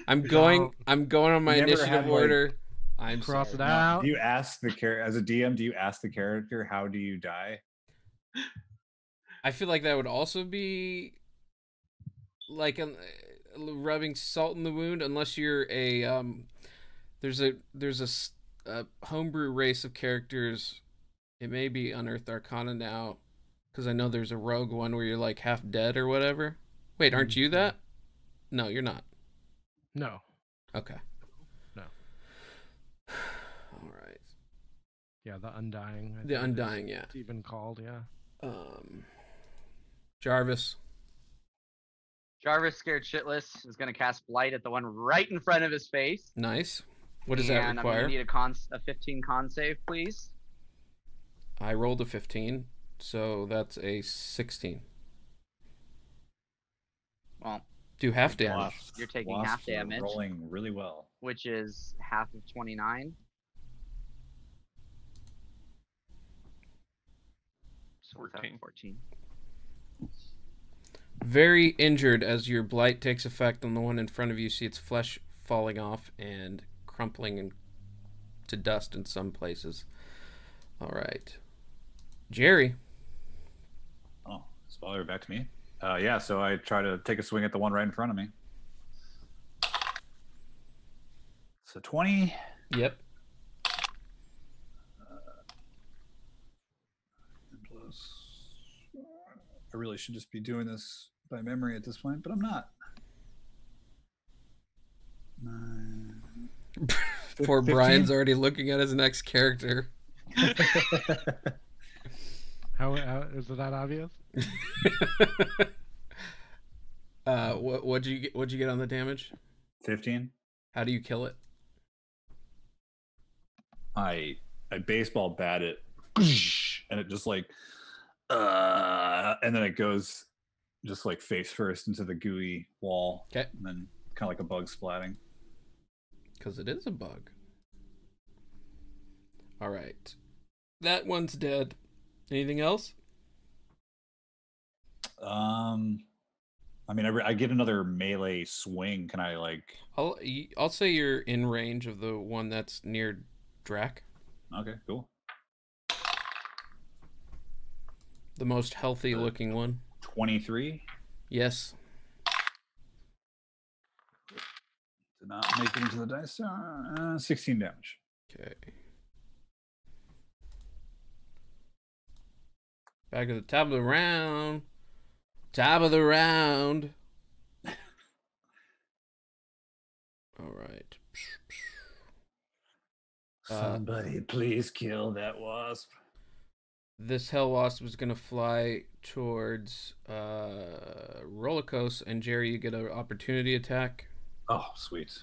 I'm going. No. I'm going on my initiative order. Like, I'm cross sorry. It out. Do you ask the character as a D M? Do you ask the character how do you die? I feel like that would also be like a, a rubbing salt in the wound, unless you're a um. There's a there's a, a homebrew race of characters. It may be Unearthed Arcana now, because I know there's a rogue one where you're like half dead or whatever. Wait, aren't you that? No, you're not. No. Okay. No. All right. Yeah, the Undying. I the Undying, it's, yeah. It's even called, yeah. Um, Jarvis. Jarvis, scared shitless, is going to cast Blight at the one right in front of his face. Nice. What does and that require? I'm going to need a, con a fifteen con save, please. I rolled a fifteen, so that's a sixteen. Well, do half damage. Wasps, You're taking wasps half damage. Rolling really well, which is half of twenty-nine. So fourteen. fourteen. Very injured as your blight takes effect on the one in front of you. You see its flesh falling off and crumpling in, to dust in some places. All right. Jerry. Oh, it's all the way back to me. Uh, yeah, so I try to take a swing at the one right in front of me. So twenty. Yep. Uh, plus, I really should just be doing this by memory at this point, but I'm not. Nine. Poor fifteen? Brian's already looking at his next character. How, how is it that obvious? uh, what what'd you get? What'd you get on the damage? Fifteen. How do you kill it? I I baseball bat it. and it just like, uh, and then it goes just like face first into the gooey wall. Okay. And then kind of like a bug splatting. Because it is a bug. All right. That one's dead. Anything else? Um, I mean, I, I get another melee swing. Can I like? I'll I'll say you're in range of the one that's near Drak. Okay, cool. The most healthy uh, looking one. twenty-three. Yes. Did not make it into the dice. Uh, sixteen damage. Okay. Back at the top of the round. Top of the round. All right. Somebody uh, please kill that wasp. This hell wasp is going to fly towards uh, Rolocos, and Jerry, you get an opportunity attack. Oh, sweet.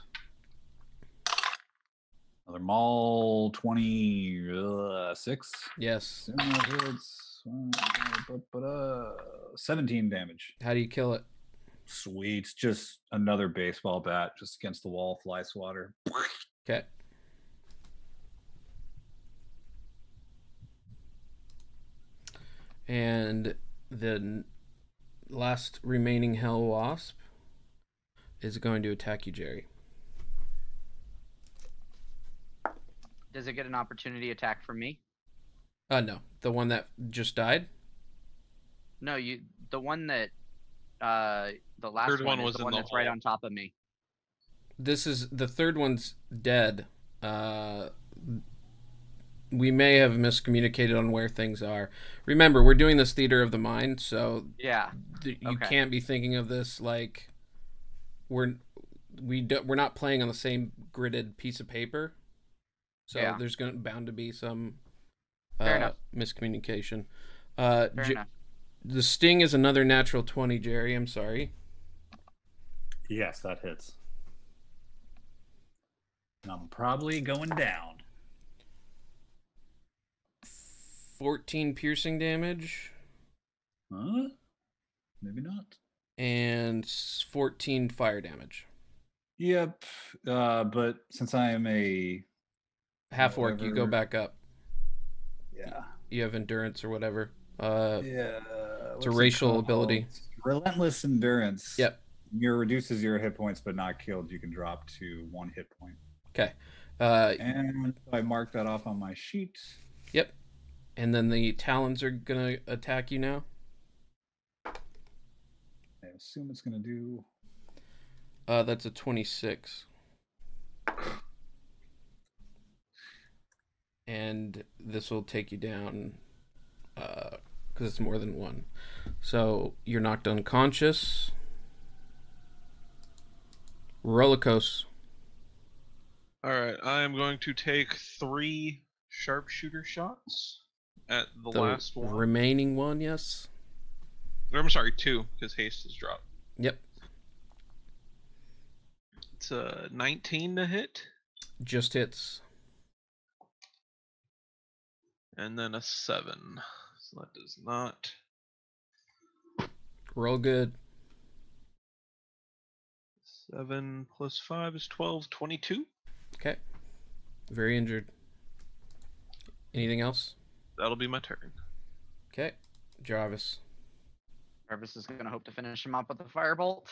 Another maul twenty-six. Yes. seventeen damage. How do you kill it? Sweet. Just another baseball bat, just against the wall, fly swatter. Okay. And the last remaining hell wasp is going to attack you, Jerry. Does it get an opportunity attack from me? Uh, no. The one that just died? No, you. The one that, uh, the last third one, one was the one the that's hole. Right on top of me. This is, the third one's dead. Uh, we may have miscommunicated on where things are. Remember, we're doing this theater of the mind, so yeah, th you okay. can't be thinking of this like we're we do, we're not playing on the same gridded piece of paper. So yeah. there's going to bound to be some uh, miscommunication. Uh, Fair enough. The sting is another natural twenty, Jerry. I'm sorry. Yes, that hits. And I'm probably going down. fourteen piercing damage. Huh? Maybe not. And fourteen fire damage. Yep. Uh, but since I am a... half-orc, you go back up. Yeah. You have endurance or whatever. Uh, yeah. It's a racial ability. Relentless endurance. Yep. Your reduces your hit points, but not killed. You can drop to one hit point. Okay. Uh, and I marked that off on my sheet. Yep. And then the talons are gonna attack you now. I assume it's gonna do. Uh, that's a twenty-six. And this will take you down. Uh, because it's more than one. So you're knocked unconscious. Rollercoaster. All right, I am going to take three sharpshooter shots at the, the last one. Remaining one, yes. I'm sorry, two, because haste is dropped. Yep. It's a nineteen to hit. Just hits. And then a seven. So that does not. Roll good. Seven plus five is twelve, twenty-two. Okay. Very injured. Anything else? That'll be my turn. Okay. Jarvis. Jarvis is going to hope to finish him up with a firebolt.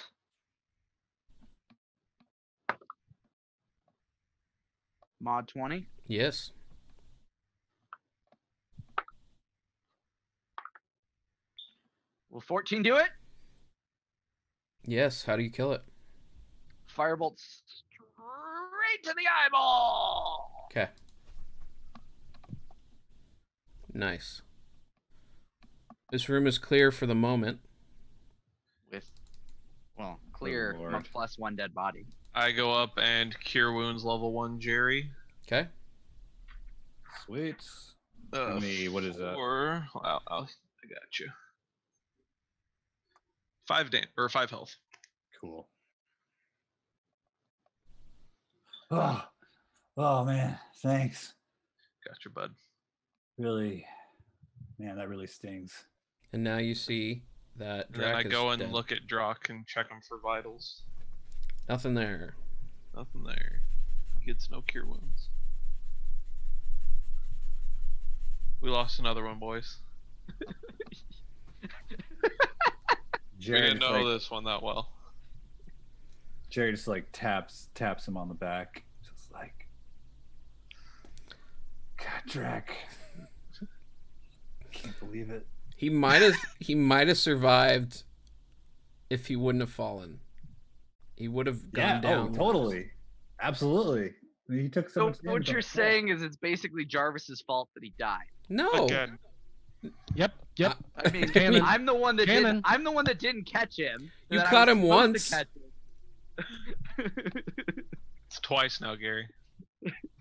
Mod twenty? Yes. Will fourteen do it? Yes. How do you kill it? Firebolt straight to the eyeball. Okay. Nice. This room is clear for the moment. With, well, clear oh, plus one dead body. I go up and cure wounds level one, Jerry. Okay. Sweet. Uh, me, what is that? Four. I'll, I'll, I got you. Five damage or five health. Cool. Oh, oh man, thanks. Got your bud. Really man, that really stings. And now you see that Drak. Then I go and dead. look at Drak and check him for vitals. Nothing there. Nothing there. He gets no cure wounds. We lost another one, boys. Jerry we didn't know like, this one that well. Jerry just like taps taps him on the back, just like, God, Drak, can't believe it. He might have he might have survived if he wouldn't have fallen. He would have gone yeah, down. Oh, totally, absolutely. He took so, so much damage. What you're saying is it's basically Jarvis's fault that he died. No. Again. Yep. Yep. I mean, I'm the one that didn't, I'm the one that didn't catch him. You caught him once. Him. It's twice now, Gary.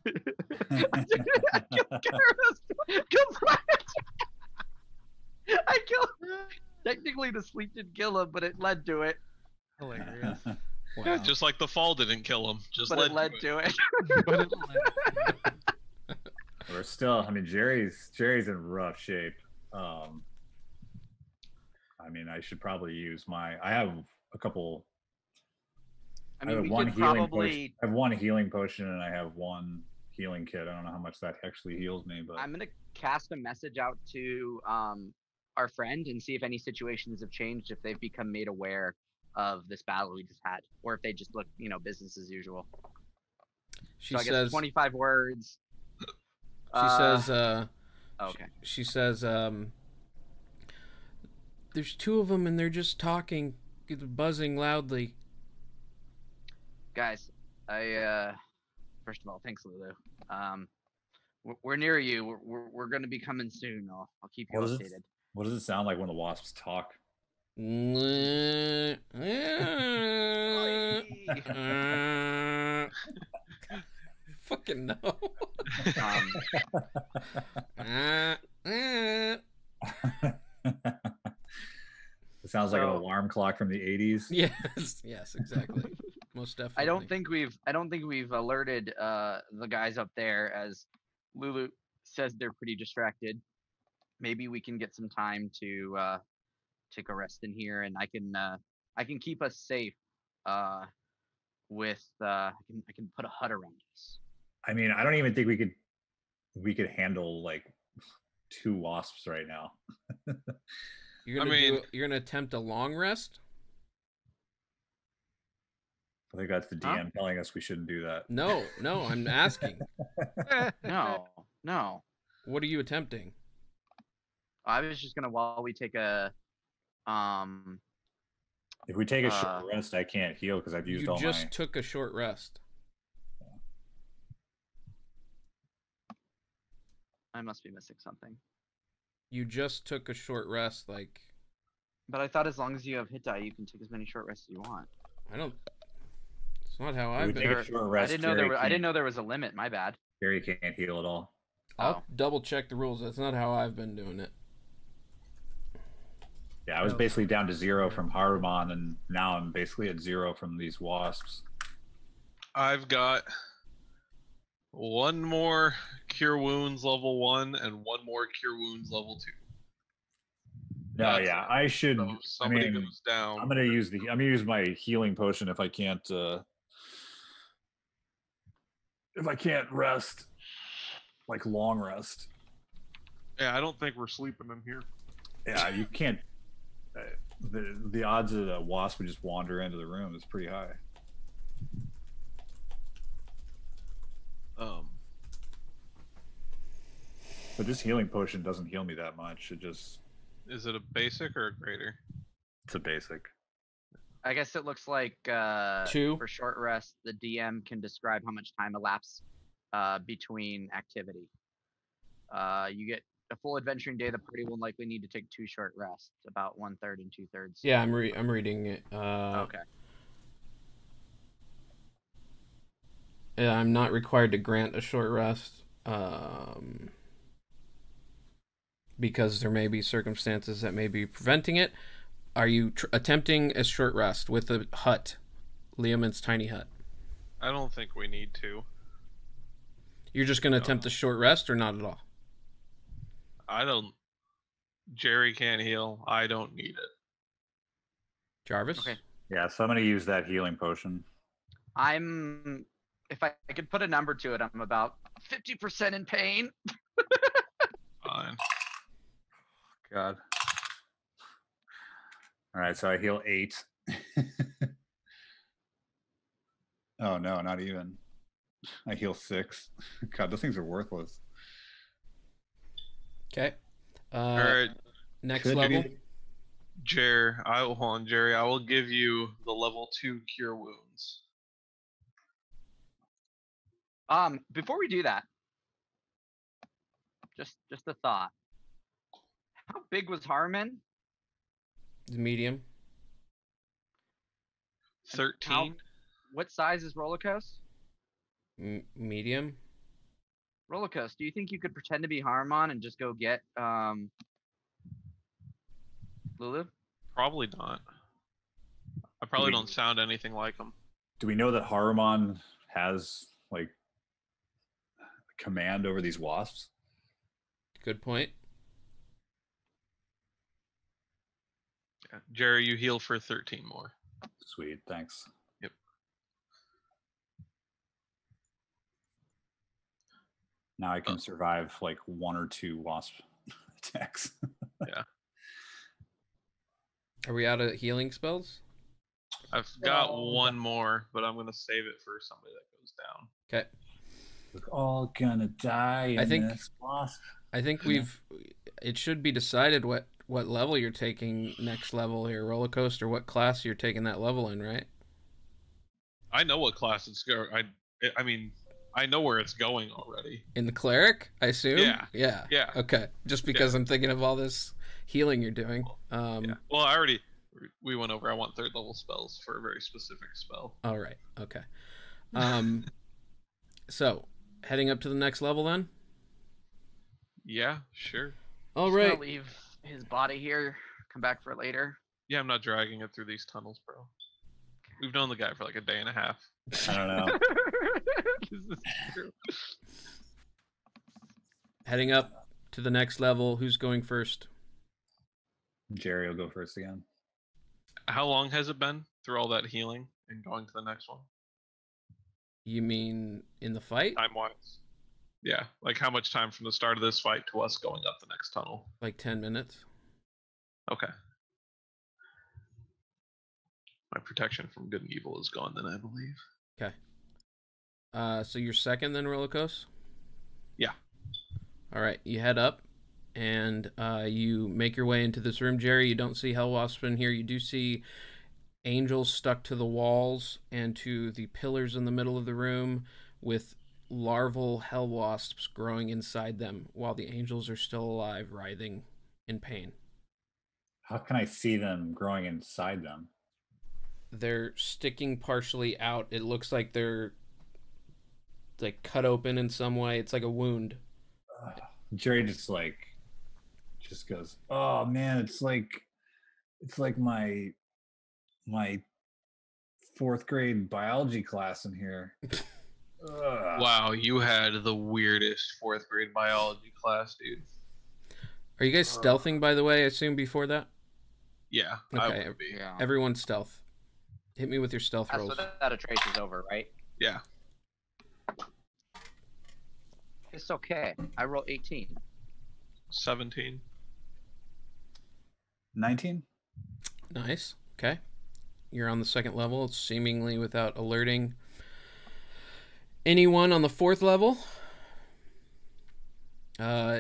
I killed Kairos. I killed. Technically, the sleep didn't kill him, but it led to it. Hilarious. Wow. Just like the fall didn't kill him. Just but led, it led to it. To it. But it led to it. We're still. I mean, Jerry's Jerry's in rough shape. Um, I mean, I should probably use my. I have a couple. I mean, I have we one could healing probably. Potion. I have one healing potion, and I have one healing kit. I don't know how much that actually heals me, but I'm gonna cast a message out to um our friend and see if any situations have changed, if they've become made aware of this battle we just had, or if they just look, you know, business as usual. She so I says guess twenty-five words. She uh, says. uh Okay. She, she says, um, there's two of them and they're just talking, buzzing loudly. Guys, I, uh, first of all, thanks, Lulu. Um, we're, we're near you. We're, we're, we're going to be coming soon. I'll, I'll keep you what updated. It, what does it sound like when the wasps talk? Fucking no. um, it sounds like so, an alarm clock from the eighties. Yes, yes, exactly. Most definitely. I don't think we've I don't think we've alerted uh the guys up there, as Lulu says they're pretty distracted. Maybe we can get some time to uh take a rest in here, and I can uh I can keep us safe uh with uh I can, I can put a hut around us. I mean, I don't even think we could we could handle like two wasps right now. You're gonna I mean, do, you're gonna attempt a long rest? I think that's the D M huh? telling us we shouldn't do that. No, no, I'm asking. No, no. What are you attempting? I was just gonna while we take a um if we take a short uh, rest, I can't heal because I've used all my... You just took a short rest. I must be missing something. You just took a short rest, like... But I thought as long as you have hit die, you can take as many short rests as you want. I don't... It's not how I've been... Take a short rest, I didn't know there was... I didn't know there was a limit, my bad. Jerry can't heal at all. I'll oh. double-check the rules. That's not how I've been doing it. Yeah, I was basically down to zero from Haruman, and now I'm basically at zero from these wasps. I've got one more Cure Wounds level one and one more Cure Wounds level two. No, That's yeah, it. I should. So somebody I mean, goes down. I'm gonna use the. I'm gonna use my healing potion if I can't. Uh, if I can't rest, like long rest. Yeah, I don't think we're sleeping in here. Yeah, you can't. Uh, the the odds of a wasp would just wander into the room is pretty high. Um, but this healing potion doesn't heal me that much. It just is it a basic or a greater? It's a basic. I guess it looks like uh, two for short rest. The D M can describe how much time elapsed uh, between activity. Uh, you get. A full adventuring day, the party will likely need to take two short rests, about one third and two thirds. Yeah, I'm re I'm reading it. Uh, okay. Yeah, I'm not required to grant a short rest, um, because there may be circumstances that may be preventing it. Are you tr attempting a short rest with a hut, Liamin's tiny hut? I don't think we need to. You're just going to no. attempt a short rest, or not at all? I don't Jerry can't heal. I don't need it. Jarvis? Okay. Yeah, so I'm going to use that healing potion. I'm... If I, I could put a number to it, I'm about fifty percent in pain. Fine. God. All right, so I heal eight. Oh, no, not even. I heal six. God, those things are worthless. Okay. Uh, All right. Next Could level. You... Jerry, I will, hold on, Jerry, I will give you the level two cure wounds. Um, before we do that, just just a thought. How big was Haruman? The medium. Thirteen. How, what size is Rolocos? M medium. Rolocos, do you think you could pretend to be Haruman and just go get um Lulu? Probably not. I probably do we, don't sound anything like him. Do we know that Haruman has like command over these wasps? Good point. Yeah. Jerry, you heal for thirteen more. Sweet, thanks. Yep. Now I can oh. survive like one or two wasp attacks. Yeah. Are we out of healing spells? I've got oh. one more, but I'm gonna save it for somebody that goes down. Okay. We're all gonna die. I think. This wasp. I think we've. It should be decided what what level you're taking next level here, Rollercoaster. What class you're taking that level in, right? I know what class it's go. I. I mean, I know where it's going already. In the cleric, I assume. Yeah. Yeah. Yeah. Okay. Just because yeah. I'm thinking of all this healing you're doing. Um, yeah. Well, I already. We went over. I want third level spells for a very specific spell. All right. Okay. Um. So, heading up to the next level then? Yeah, sure. All right. I'll leave his body here. Come back for it later. Yeah, I'm not dragging it through these tunnels, bro. We've known the guy for like a day and a half. I don't know. This is true. Heading up to the next level. Who's going first? Jerry will go first again. How long has it been through all that healing and going to the next one? You mean in the fight? Time-wise. Yeah. Like how much time from the start of this fight to us going up the next tunnel? Like ten minutes. Okay. My protection from good and evil is gone then, I believe. Okay. Uh, so you're second then, Rolocos? Yeah. All right. You head up and uh, you make your way into this room, Jerry. You don't see Hellwasp in here. You do see... angels stuck to the walls and to the pillars in the middle of the room with larval hell wasps growing inside them while the angels are still alive, writhing in pain. How can I see them growing inside them? They're sticking partially out. It looks like they're like cut open in some way. It's like a wound. Uh, Jerry just like just goes, oh man, it's like it's like my my fourth grade biology class in here. Wow, you had the weirdest fourth grade biology class, dude. Are you guys uh, stealthing, by the way, I assume, before that? Yeah. Okay, I would be. Yeah. Everyone stealth. Hit me with your stealth That's rolls. That's without a trace is over, right? Yeah. It's okay. I roll eighteen. seventeen. nineteen. Nice. Okay. You're on the second level, seemingly without alerting anyone on the fourth level. Uh,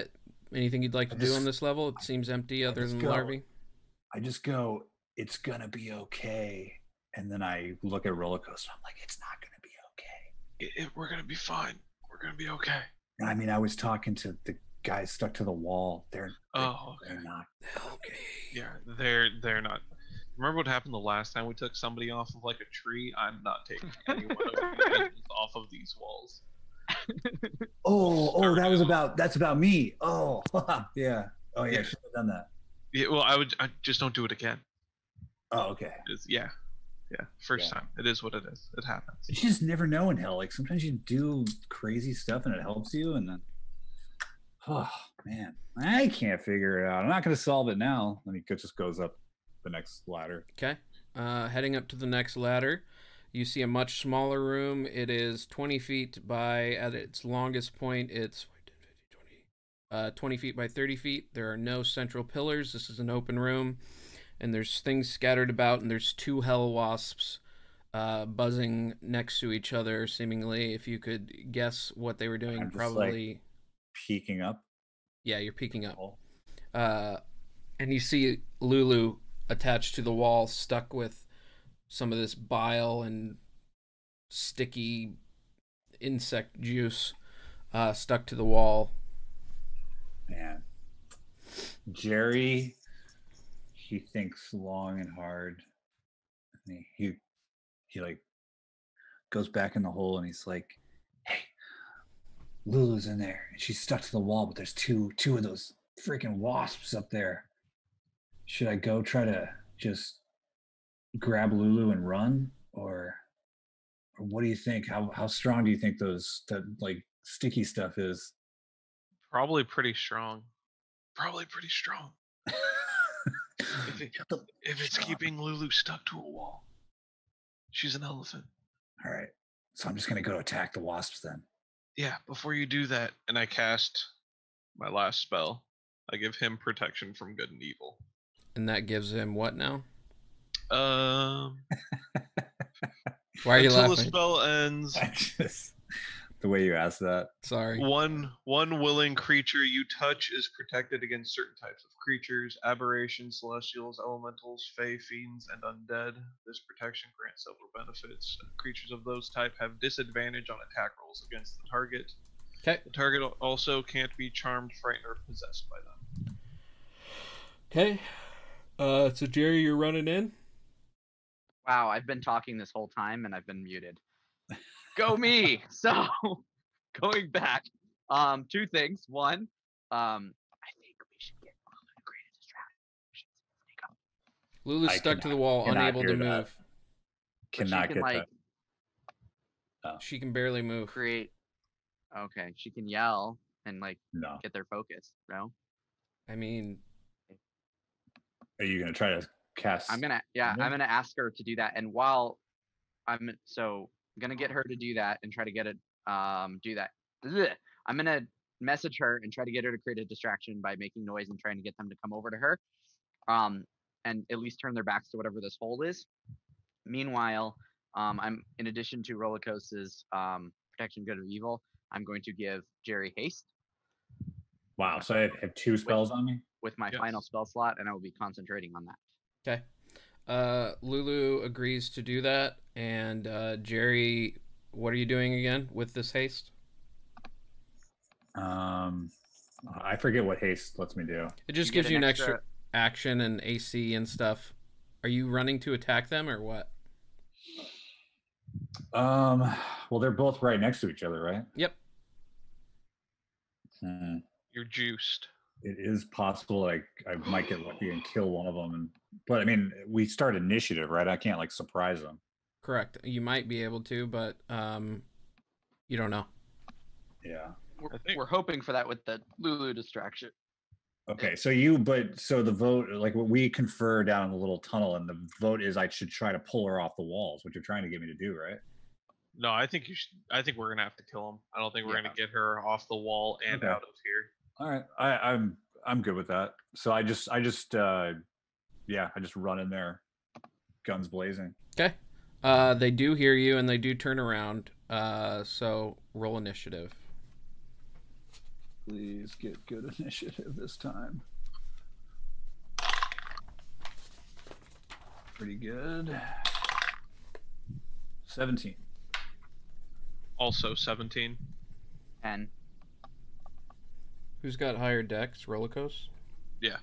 anything you'd like to just, do on this level? It seems empty other than go, larvae. I just go, it's going to be okay. And then I look at Rollercoaster. I'm like, it's not going to be okay. It, it, we're going to be fine. We're going to be okay. I mean, I was talking to the guys stuck to the wall. They're, they're, oh, okay. they're not okay. Yeah, they're, they're not. Remember what happened the last time we took somebody off of like a tree? I'm not taking anyone off of these walls. Oh, oh, that was about that's about me. Oh, yeah. Oh, yeah. yeah. I should have done that. Yeah. Well, I would. I just don't do it again. Oh, okay. It's, yeah, yeah. First yeah. time. It is what it is. It happens. You just never know in hell. Like sometimes you do crazy stuff and it helps you, and then Oh, man. I can't figure it out. I'm not going to solve it now. And he just goes up the next ladder. Okay. Uh, heading up to the next ladder, you see a much smaller room. It is twenty feet by, at its longest point, it's uh, twenty feet by thirty feet. There are no central pillars. This is an open room. And there's things scattered about, and there's two hell wasps uh, buzzing next to each other, seemingly. If you could guess what they were doing, I'm probably... Just like... peeking up. Yeah, you're peeking up. Uh, and you see Lulu attached to the wall, stuck with some of this bile and sticky insect juice uh, stuck to the wall. Man. Jerry, he thinks long and hard. And he, he, he like goes back in the hole and he's like, hey, Lulu's in there, and she's stuck to the wall, but there's two two of those freaking wasps up there. Should I go try to just grab Lulu and run, or, or what do you think? How how strong do you think those that like sticky stuff is? Probably pretty strong. Probably pretty strong. if, it, if it's keeping Lulu stuck to a wall, she's an elephant. All right, so I'm just gonna go attack the wasps then. Yeah, before you do that, and I cast my last spell, I give him protection from good and evil. And that gives him what now? Um. Why are you laughing? Until the spell ends. I just, the way you asked that. Sorry. One one willing creature you touch is protected against certain types of creatures, aberrations, celestials, elementals, fae, fiends, and undead. This protection grants several benefits. Creatures of those type have disadvantage on attack rolls against the target. Okay. The target also can't be charmed, frightened, or possessed by them. Okay. Uh, so, Jerry, you're running in? Wow, I've been talking this whole time, and I've been muted. Go me! So, going back, um, two things. One, um, I think we should get Lulu created as trap. Lulu's stuck cannot, to the wall, unable to move. Cannot can, get like, that. Oh. She can barely move. Create. Okay, she can yell and like no. get their focus. No. I mean, are you gonna try to cast? I'm gonna. Yeah, no? I'm gonna ask her to do that. And while I'm so. Gonna get her to do that and try to get it um do that Ugh. I'm gonna message her and try to get her to create a distraction by making noise and trying to get them to come over to her um and at least turn their backs to whatever this hole is. Meanwhile, um I'm in addition to Rolocos's um protection good or evil, I'm going to give Jerry haste. Wow, so I have two spells with, on me with my yes. final spell slot, and I will be concentrating on that. Okay. Uh, Lulu agrees to do that, and uh, Jerry, what are you doing again with this haste? Um, I forget what haste lets me do. It just you gives an you an extra... extra action and A C and stuff. Are you running to attack them or what? Um, well, they're both right next to each other, right? Yep. Hmm. You're juiced. It is possible like I might get lucky and kill one of them, and but I mean we start initiative, right? I can't like surprise them. Correct. You might be able to, but um, you don't know. Yeah, we're, we're hoping for that with the Lulu distraction. Okay, so you but so the vote, like what we confer down in the little tunnel, and the vote is I should try to pull her off the walls, which you're trying to get me to do, right? No, I think you should. I think we're gonna have to kill him. I don't think we're yeah. gonna get her off the wall and okay. out of here. All right, I, I'm I'm good with that. So I just I just uh, yeah, I just run in there, guns blazing. Okay, uh, they do hear you and they do turn around. Uh, so roll initiative. Please get good initiative this time. Pretty good. Seventeen. Also seventeen. Ten. Who's got higher decks? Rolocos? Yeah.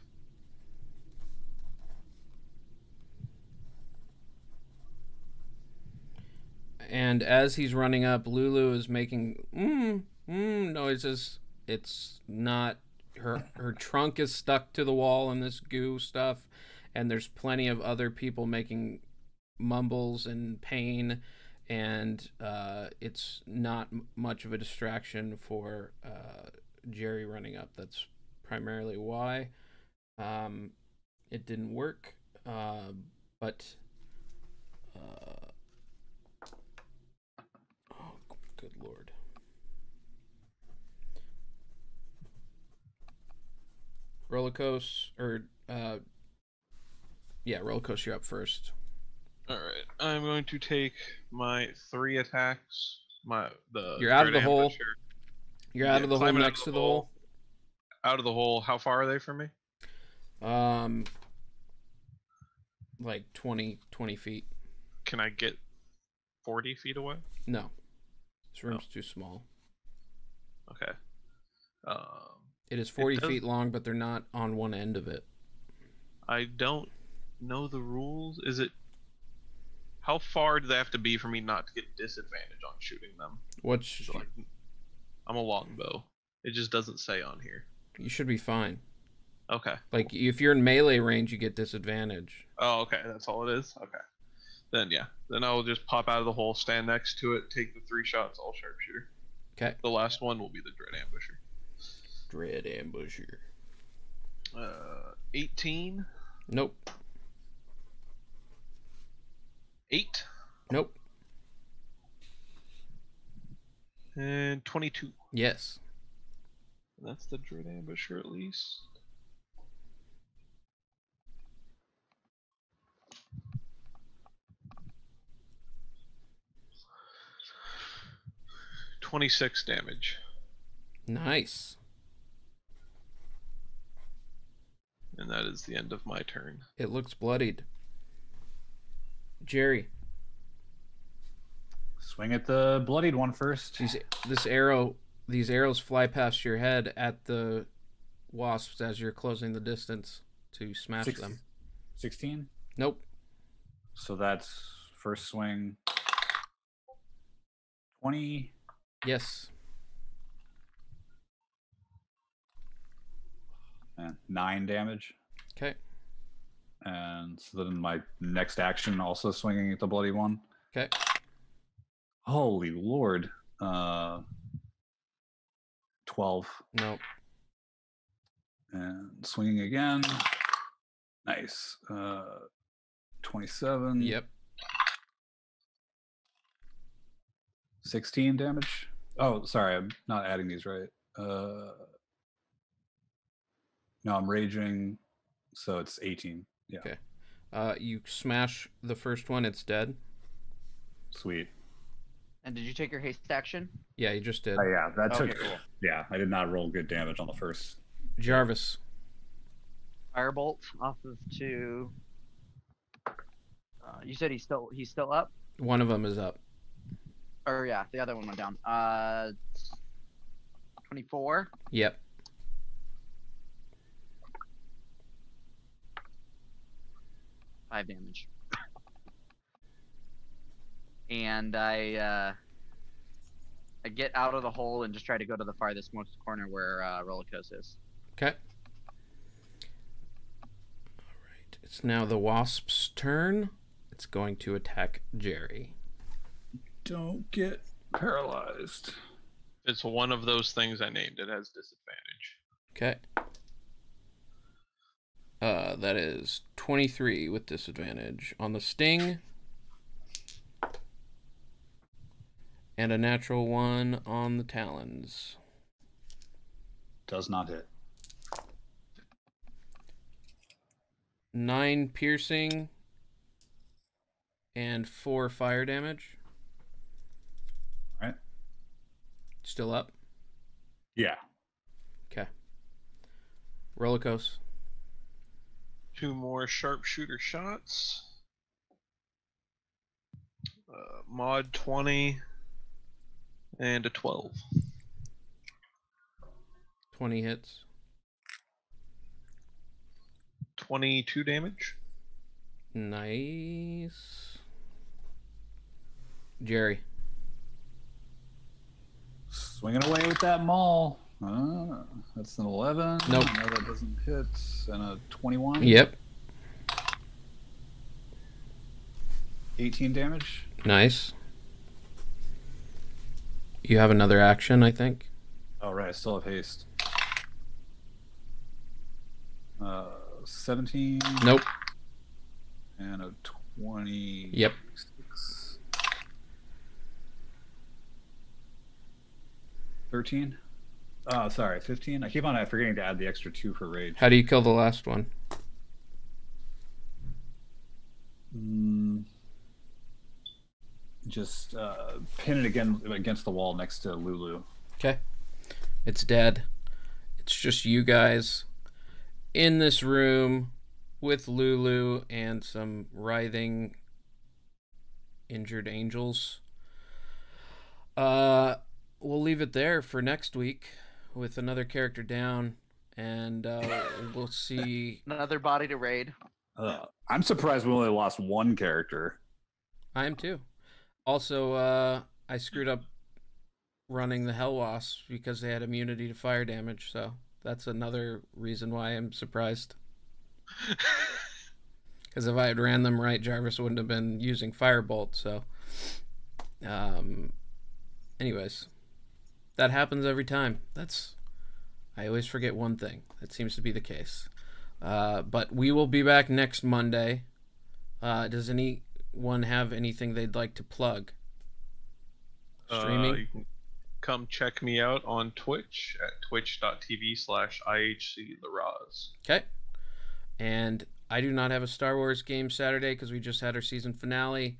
And as he's running up, Lulu is making mm, mm noises. It's not... Her, her trunk is stuck to the wall in this goo stuff, and there's plenty of other people making mumbles and pain, and uh, it's not much of a distraction for... Uh, Jerry running up. That's primarily why. Um, it didn't work, uh, but uh, oh, good Lord. Rolocos, or uh, yeah, Rolocos, you're up first. All right, I'm going to take my three attacks. My the you're out of the hole. Here. You're out yeah, of the hole next to the hole. Out of the hole. How far are they from me? Um, like twenty, twenty feet. Can I get forty feet away? No, this room's oh. too small. Okay. Um, it is forty it feet long, but they're not on one end of it. I don't know the rules. Is it? How far do they have to be for me not to get disadvantage on shooting them? What's so like? I'm a longbow. It just doesn't say on here. You should be fine. Okay. Like, if you're in melee range, you get disadvantage. Oh, okay. That's all it is? Okay. Then, yeah. Then I'll just pop out of the hole, stand next to it, take the three shots, all sharpshooter. Okay. The last one will be the Dread Ambusher. Dread Ambusher. Uh, eighteen? Nope. eight? Nope. And twenty-two. Yes. That's the Dread Ambusher, at least. twenty-six damage. Nice. And that is the end of my turn. It looks bloodied. Jerry. Swing at the bloodied one first. These, this arrow, these arrows fly past your head at the wasps as you're closing the distance to smash Six, them. sixteen? Nope. So that's first swing. twenty... Yes. And nine damage. Okay. And so then my next action, also swinging at the bloody one. Okay. Holy Lord. Uh, twelve. Nope. And swinging again. Nice. Uh, twenty-seven. Yep. sixteen damage. Oh, sorry, I'm not adding these right. Uh, no, I'm raging, so it's eighteen. Yeah. Okay. Uh, you smash the first one, it's dead. Sweet. And did you take your haste action? Yeah, you just did. Oh, yeah, that took. Okay, cool. Yeah, I did not roll good damage on the first. Jarvis. Firebolt off of two. Uh, you said he's still he's still up? One of them is up. Or yeah, the other one went down. Uh, twenty-four. Yep. Five damage. And I, uh, I get out of the hole and just try to go to the farthest most corner where uh, Rolocos is. Okay. All right. It's now the wasp's turn. It's going to attack Jerry. Don't get paralyzed. It's one of those things I named. It has disadvantage. Okay. Uh, that is twenty-three with disadvantage on the sting. And a natural one on the talons. Does not hit. nine piercing and four fire damage. Still up? Yeah. Okay. Rolocos. Two more sharpshooter shots. Uh, mod twenty and a twelve. twenty hits. twenty-two damage. Nice. Jerry. Swinging away with that maul. Uh, that's an eleven. Nope. No, that doesn't hit. And a twenty-one. Yep. eighteen damage. Nice. You have another action, I think. Oh, right. I still have haste. seventeen. Nope. And a twenty. Yep. Six. thirteen. Oh, sorry, fifteen. I keep on forgetting to add the extra two for rage. How do you kill the last one? Mm, just uh, pin it again against the wall next to Lulu. Okay. It's dead. It's just you guys in this room with Lulu and some writhing injured angels. Uh, we'll leave it there for next week with another character down, and uh, we'll see another body to raid. Uh, I'm surprised we only lost one character. I am too. Also, uh, I screwed up running the Hellwasp because they had immunity to fire damage, so that's another reason why I'm surprised. Because if I had ran them right, Jarvis wouldn't have been using Firebolt, so... Um, anyways, that happens every time. That's... I always forget one thing. That seems to be the case. Uh, but we will be back next Monday. Uh, does anyone have anything they'd like to plug? Streaming? Uh, you can come check me out on Twitch at twitch dot T V slash I H C the Roz. Okay. And I do not have a Star Wars game Saturday because we just had our season finale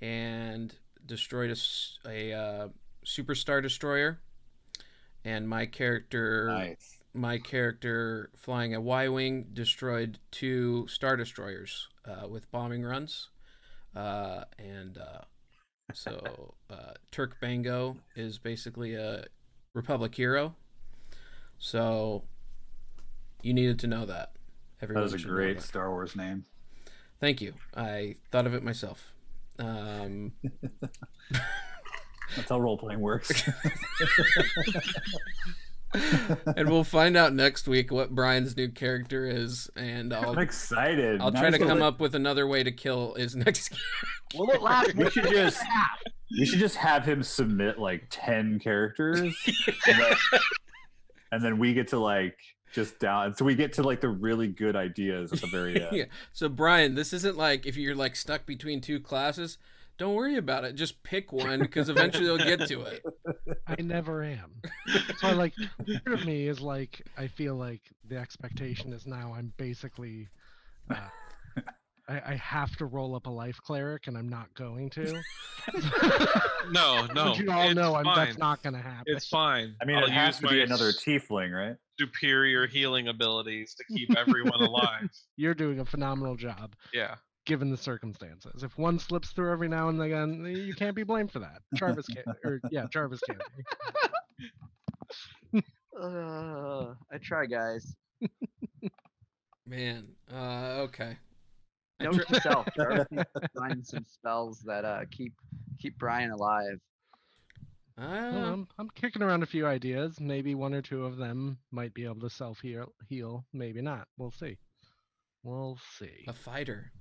and destroyed a, a uh, Superstar Destroyer. And my character... Nice. My character flying a Y-Wing destroyed two Star Destroyers uh, with bombing runs. Uh, and uh, so uh, Turk Bango is basically a Republic hero. So you needed to know that. Everyone that was a great Star Wars name. Thank you. I thought of it myself. Um... That's how role-playing works. And we'll find out next week what Brian's new character is, and I'll, I'm excited. I'll try nice to come it. up with another way to kill his next character. Will it last? We should just we should just have him submit like ten characters, and, then, and then we get to like just down. So we get to like the really good ideas at the very end. Yeah. So Brian, this isn't like if you're like stuck between two classes. Don't worry about it. Just pick one because eventually they'll get to it. I never am. So I like part of me is like I feel like the expectation is now I'm basically uh, I, I have to roll up a life cleric and I'm not going to. No, no. But you all know I'm, that's not going to happen. It's fine. I mean, I'll it has to be another tiefling, right? Superior healing abilities to keep everyone alive. You're doing a phenomenal job. Yeah. Given the circumstances, if one slips through every now and again, you can't be blamed for that. Jarvis can't, or yeah, Jarvis can't. uh, I try, guys. Man, uh, okay. Note to self: Jarvis needs to find some spells that uh, keep keep Brian alive. Um, I'm, I'm kicking around a few ideas. Maybe one or two of them might be able to self heal. Heal, maybe not. We'll see. We'll see. A fighter.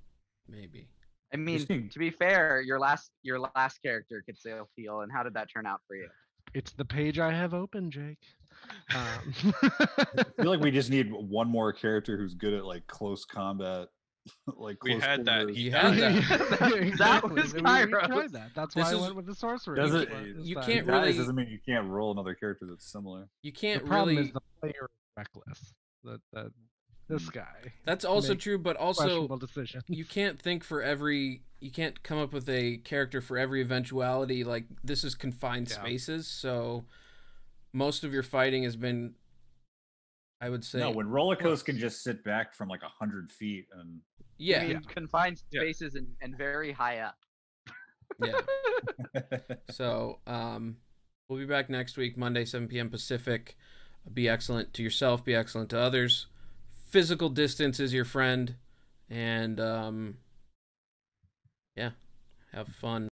Maybe. I mean, to be fair, your last your last character could self heal, and how did that turn out for you? It's the page I have open, Jake. Um. I feel like we just need one more character who's good at like close combat. Like close we had that. He had that. That, that was Kairos. We tried that. That's why this I is, went with the sorcerer. Doesn't you time. can't really doesn't mean you can't roll another character that's similar. You can't the problem really. Is the player reckless. That that. This guy. That's also true, but also you can't think for every. You can't come up with a character for every eventuality. Like this is confined yeah. spaces, so most of your fighting has been. I would say no. When Rolocos can just sit back from like a hundred feet and. Yeah. yeah. Confined spaces yeah. and, and very high up. Yeah. So um, we'll be back next week, Monday, seven P M Pacific. Be excellent to yourself. Be excellent to others. Physical distance is your friend, and um, yeah, have fun.